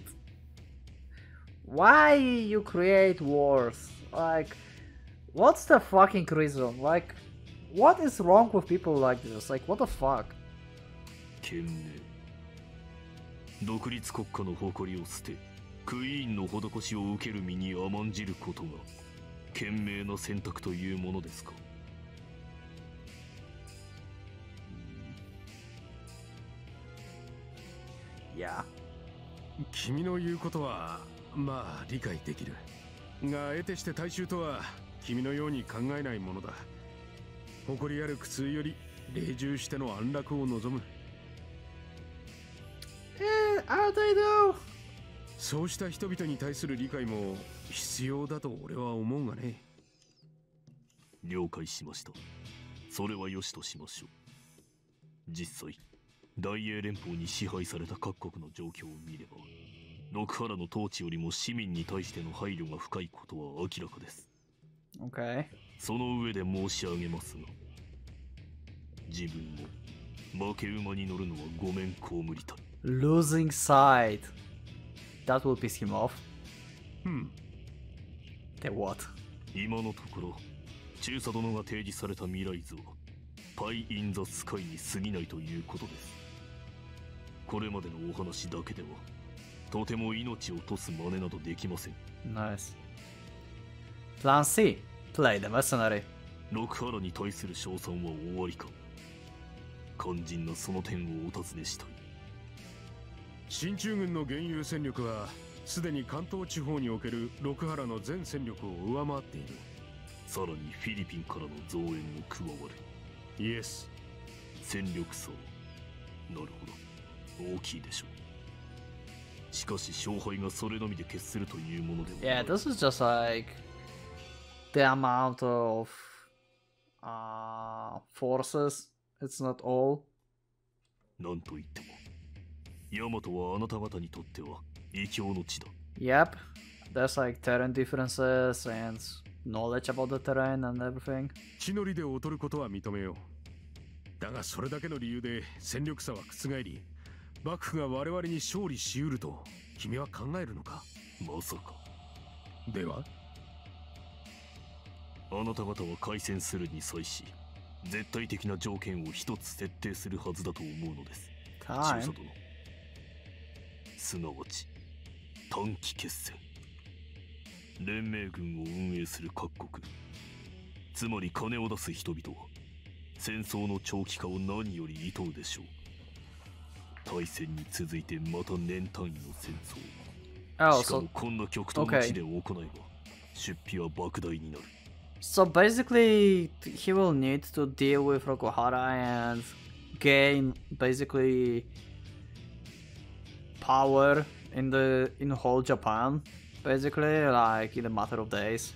Why you create wars? Like, what's the fucking reason? Like, what is wrong with people like this? Like, what the fuck? Yeah. Eh, are they though? Okay. Losing side. That will piss him off. Hmm. The what? Nice. Plan C. Play the mercenary. Yes. Yeah, this is just like the amount of uh, forces. It's not all. Yep, there's like terrain differences and knowledge about the terrain and everything. Oh, so okay. So basically, he will need to deal with Rokuhara and gain basically power in the in whole Japan, basically like in a matter of days,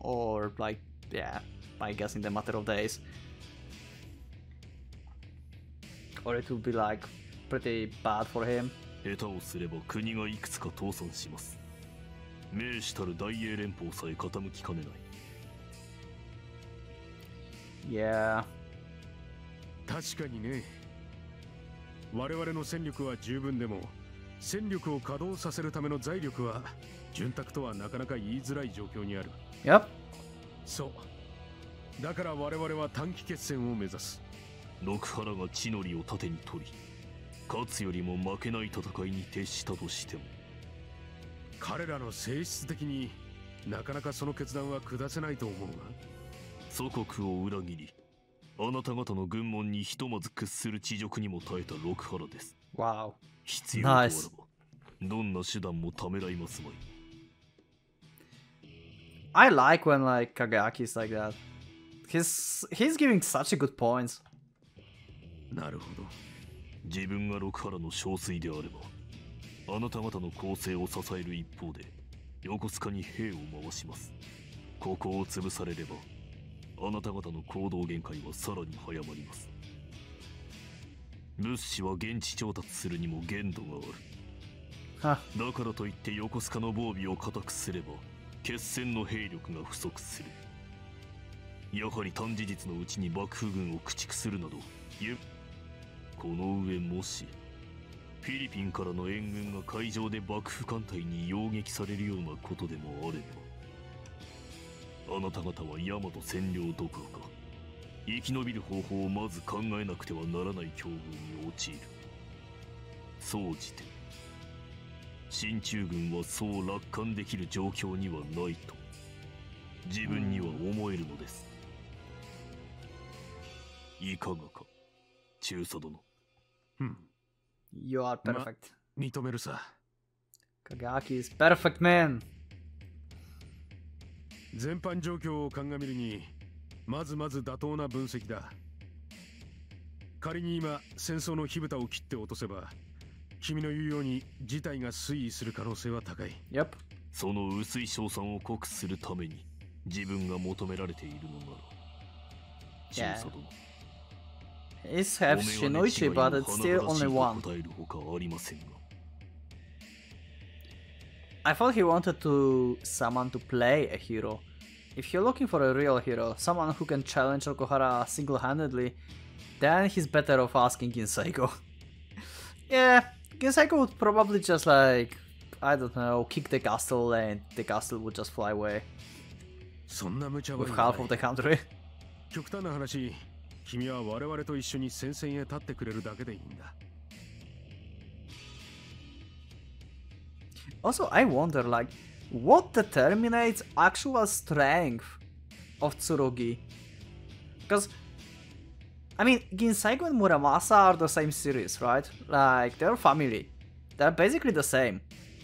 or like yeah, I guess in the matter of days, or it will be like pretty bad for him. Yeah. Yep. So, wow. Nice. I like when like Kageaki is like that. He's he's giving such a good points. Huh. Hmm. You are perfect. Kageaki is perfect man. Yep. Yeah. It's half Shinoichi, but it's still only one. I thought he wanted to someone to play a hero. If you're looking for a real hero, someone who can challenge Rokuhara single-handedly, then he's better off asking Ginseigo. Yeah, Ginseigo would probably just like, I don't know, kick the castle and the castle would just fly away. With half of the country. Also, I wonder, like, what determines actual strength of Tsurugi? Because, I mean, Ginseigo and Muramasa are the same series, right? Like, they're family. They're basically the same.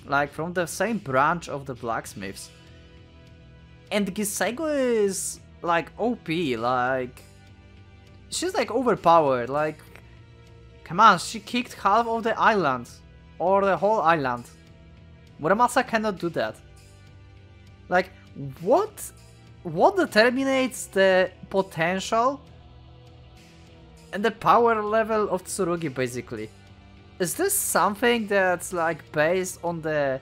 Like, from the same branch of the blacksmiths. And Ginseigo is, like, O P, like... she's like overpowered, like, come on, she kicked half of the island, or the whole island. Muramasa cannot do that. Like, what what determines the potential and the power level of Tsurugi, basically? Is this something that's like based on the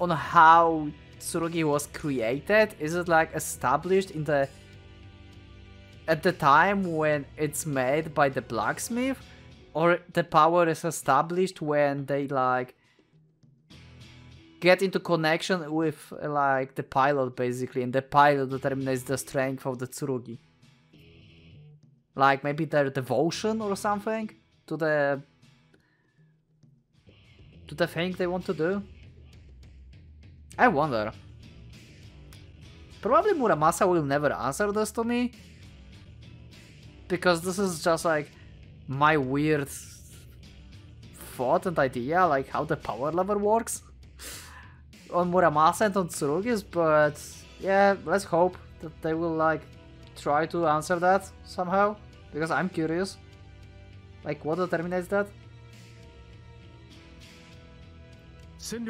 on how Tsurugi was created? Is it like established in the at the time when it's made by the blacksmith, or the power is established when they like get into connection with like the pilot, basically, and the pilot determines the strength of the Tsurugi? Like maybe their devotion or something to the to the thing they want to do? I wonder. Probably Muramasa will never answer this to me, because this is just like my weird thought and idea, like how the power level works on Muramasa and on Tsurugi's, but yeah, let's hope that they will like try to answer that somehow, because I'm curious. Like, what determines that? I'm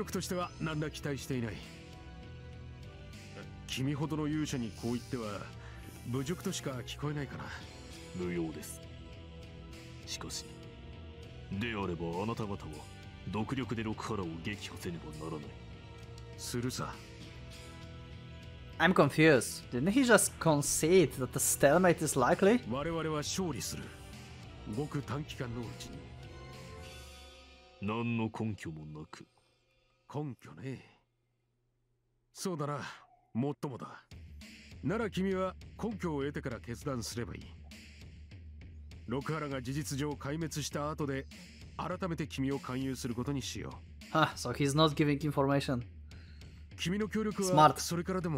confused. Didn't he just concede that the stalemate is likely? Huh, so he's not giving information. Smart. Huh. Hmm.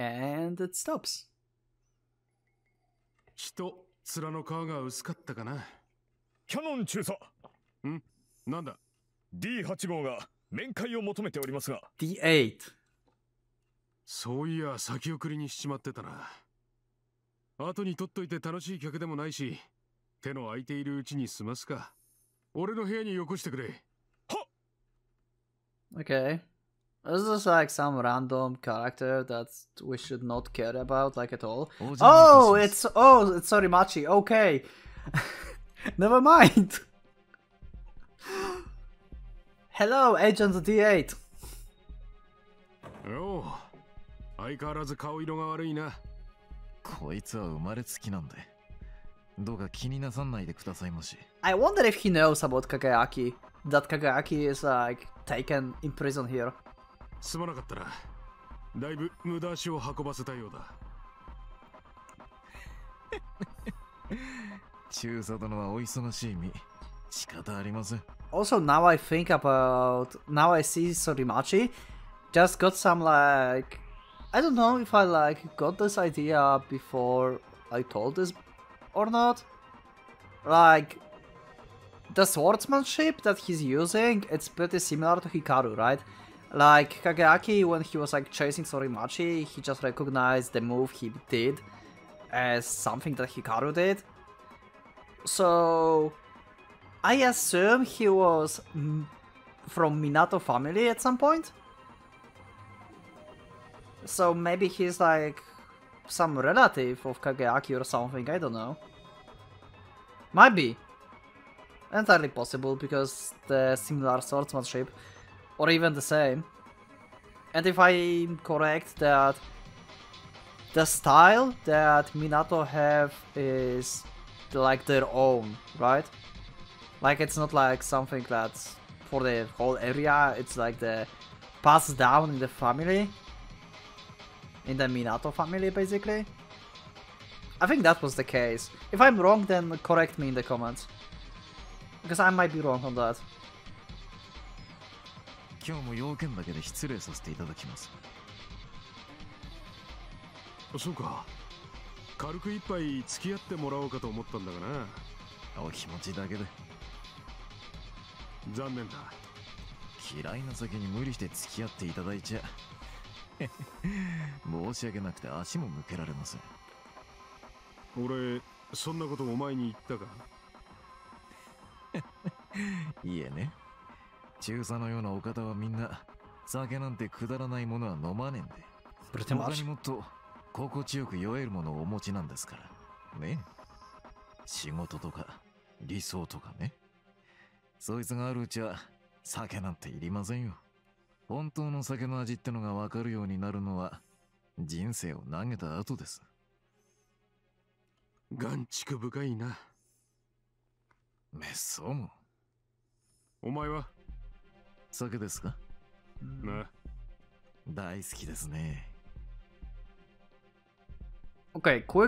And it stops. D eight. Well, okay. Is this like some random character that we should not care about like at all? Oh, it's oh, it's Sorimachi. Okay. Never mind. Hello, Agent D eight. Oh. I wonder if he knows about Kageaki, that Kageaki is like taken in prison here. Also, now I think about, now I see Sorimachi just got some like, I don't know if I like got this idea before I told this or not. Like, the swordsmanship that he's using, it's pretty similar to Hikaru, right? Like, Kageaki, when he was like chasing Sorimachi, he just recognized the move he did as something that Hikaru did. So I assume he was from Minato family at some point. So maybe he's like some relative of Kageaki or something, I don't know. Might be. Entirely possible, because the similar swordsmanship, or even the same. And if I'm correct that the style that Minato have is like their own, right? Like, it's not like something that's for the whole area, it's like the passed down in the family. In the Minato family, basically. I think that was the case. If I'm wrong, then correct me in the comments. Because I might be wrong on that. Pretty much. Okay, quick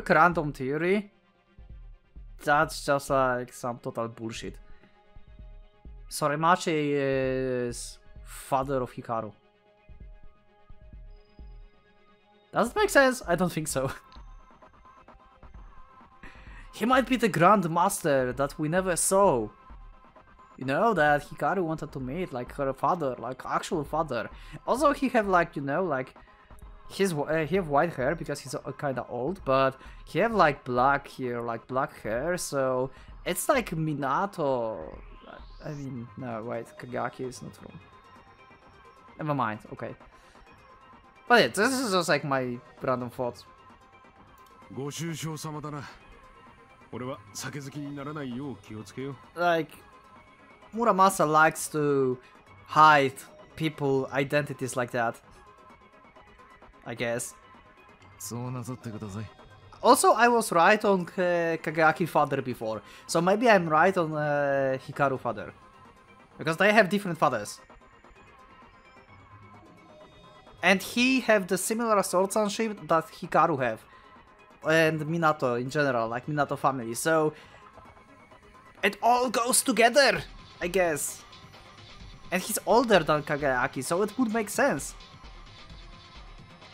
random theory. That's just like some total bullshit. Sorimachi is father of Hikaru. Does it make sense? I don't think so. He might be the Grand Master that we never saw. You know, that Hikaru wanted to meet, like her father, like actual father. Also, he have like, you know, like his uh, he have white hair because he's uh, kind of old, but he have like black here, like black hair. So it's like Minato. I mean, no, wait, Kageaki is not wrong. Never mind. Okay. But yeah, this is just like my random thoughts. Like, Muramasa likes to hide people identities like that, I guess. Also, I was right on uh, Kageaki father before, so maybe I'm right on uh, Hikaru father, because they have different fathers. And he have the similar swordsmanship that Hikaru have, and Minato in general, like Minato family, so it all goes together, I guess. And he's older than Kageaki, so it would make sense.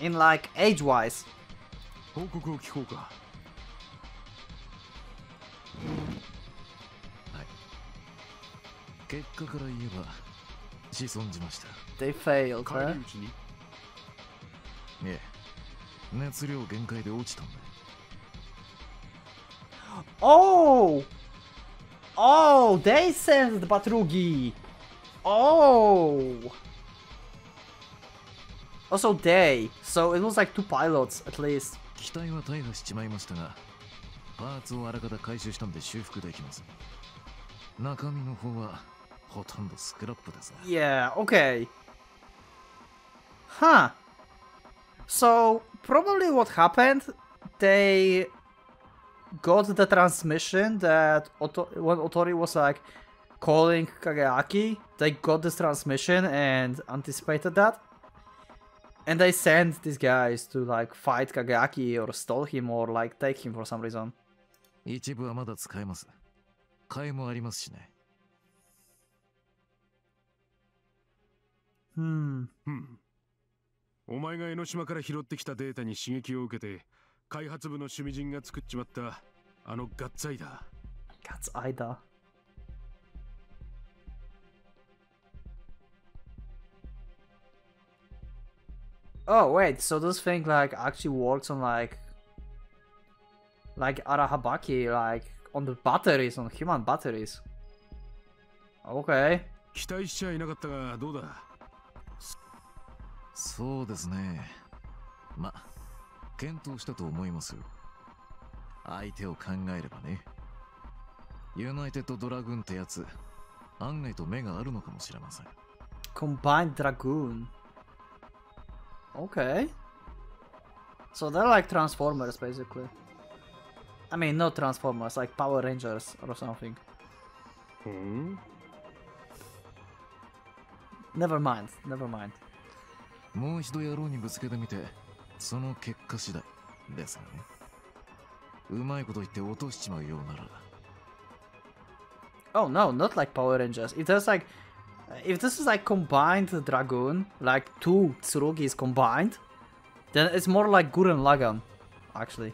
In like, age-wise. They failed, huh? Oh! Oh, they sent the Tsurugi. Oh. Also they. So it was like two pilots at least. Yeah, okay. Huh. So probably what happened, they got the transmission that Oto when Otori was like calling Kageaki, they got this transmission and anticipated that, and they sent these guys to like fight Kageaki or stall him or like take him for some reason. Hmm. Hmm. God's Ida. Oh wait, so this thing like actually works on like like Arahabaki, like on the batteries, on human batteries. Okay. Combined Dragoon. Okay. So they're like Transformers basically. I mean, not Transformers, like Power Rangers or something. Hmm? Never mind, never mind. Oh no, not like Power Rangers. If there's like, if this is like combined Dragoon, like two Tsurugis combined, then it's more like Gurren Lagann, actually.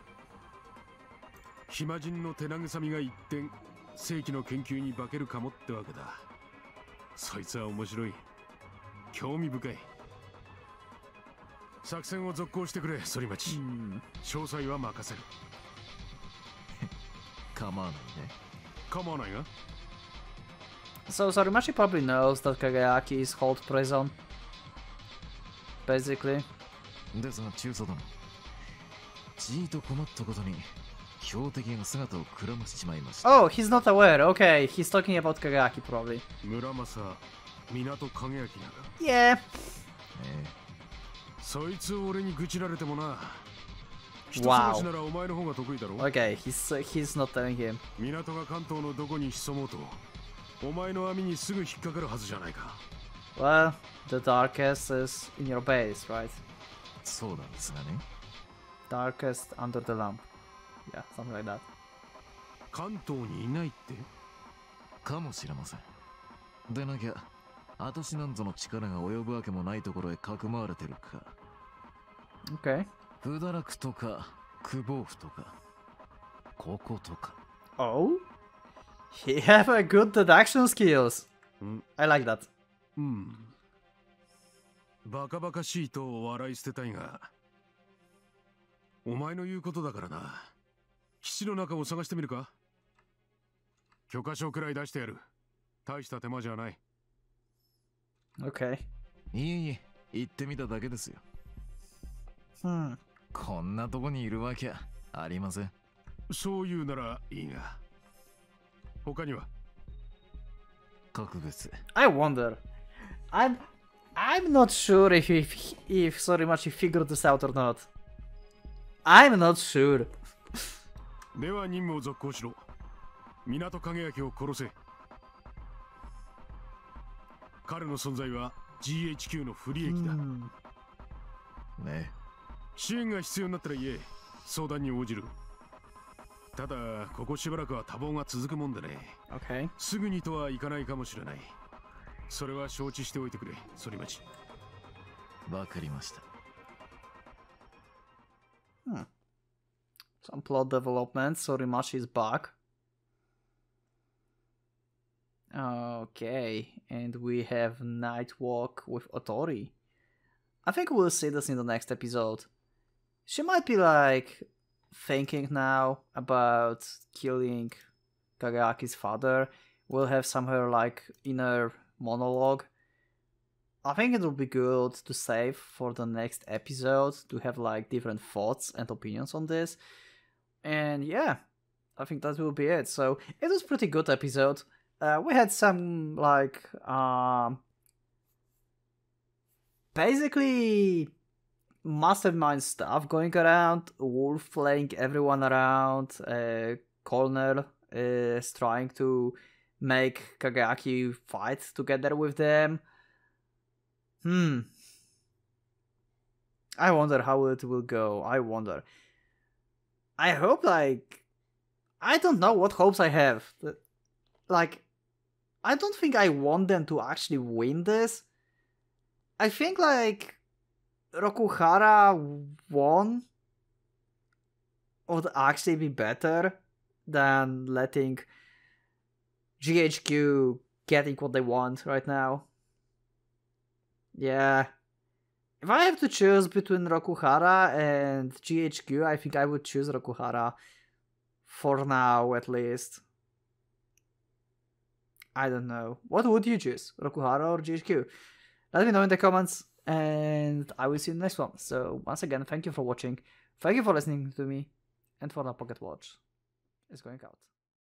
Hmm. So Sorimachi probably knows that Kageaki is hold prison, basically. Oh, he's not aware. Okay, he's talking about Kageaki probably. Muramasa, Minato Kageaki. Yeah. Wow. Okay, he's uh, he's not telling him. Well, the darkest is in your base, right? Darkest under the lamp. Yeah, something like that. Okay. Oh? He have a good deduction skills. Mm. I like that. Hmm. Okay. Hmm. I wonder. I'm I'm not sure if if, if Sorimachi figured this out or not. I'm not sure. Mm. Okay. Hmm. Some plot development. Sorimachi is back. Okay, and we have Night Walk with Otori. I think we'll see this in the next episode. She might be like thinking now about killing Kagaki's father. We'll have some her like inner monologue. I think it would be good to save for the next episode to have like different thoughts and opinions on this. And yeah, I think that will be it. So it was a pretty good episode. Uh, we had some like um, basically mastermind stuff going around, Wolf playing everyone around, uh, Colonel is trying to make Kageaki fight together with them. Hmm. I wonder how it will go. I wonder. I hope, like... I don't know what hopes I have. Like, I don't think I want them to actually win this. I think, like... Rokuhara won would actually be better than letting G H Q getting what they want right now. Yeah. If I have to choose between Rokuhara and G H Q, I think I would choose Rokuhara for now, at least. I don't know. What would you choose? Rokuhara or G H Q? Let me know in the comments. And I will see you in the next one. So once again, thank you for watching, thank you for listening to me, and for the Pocket Watch is going out.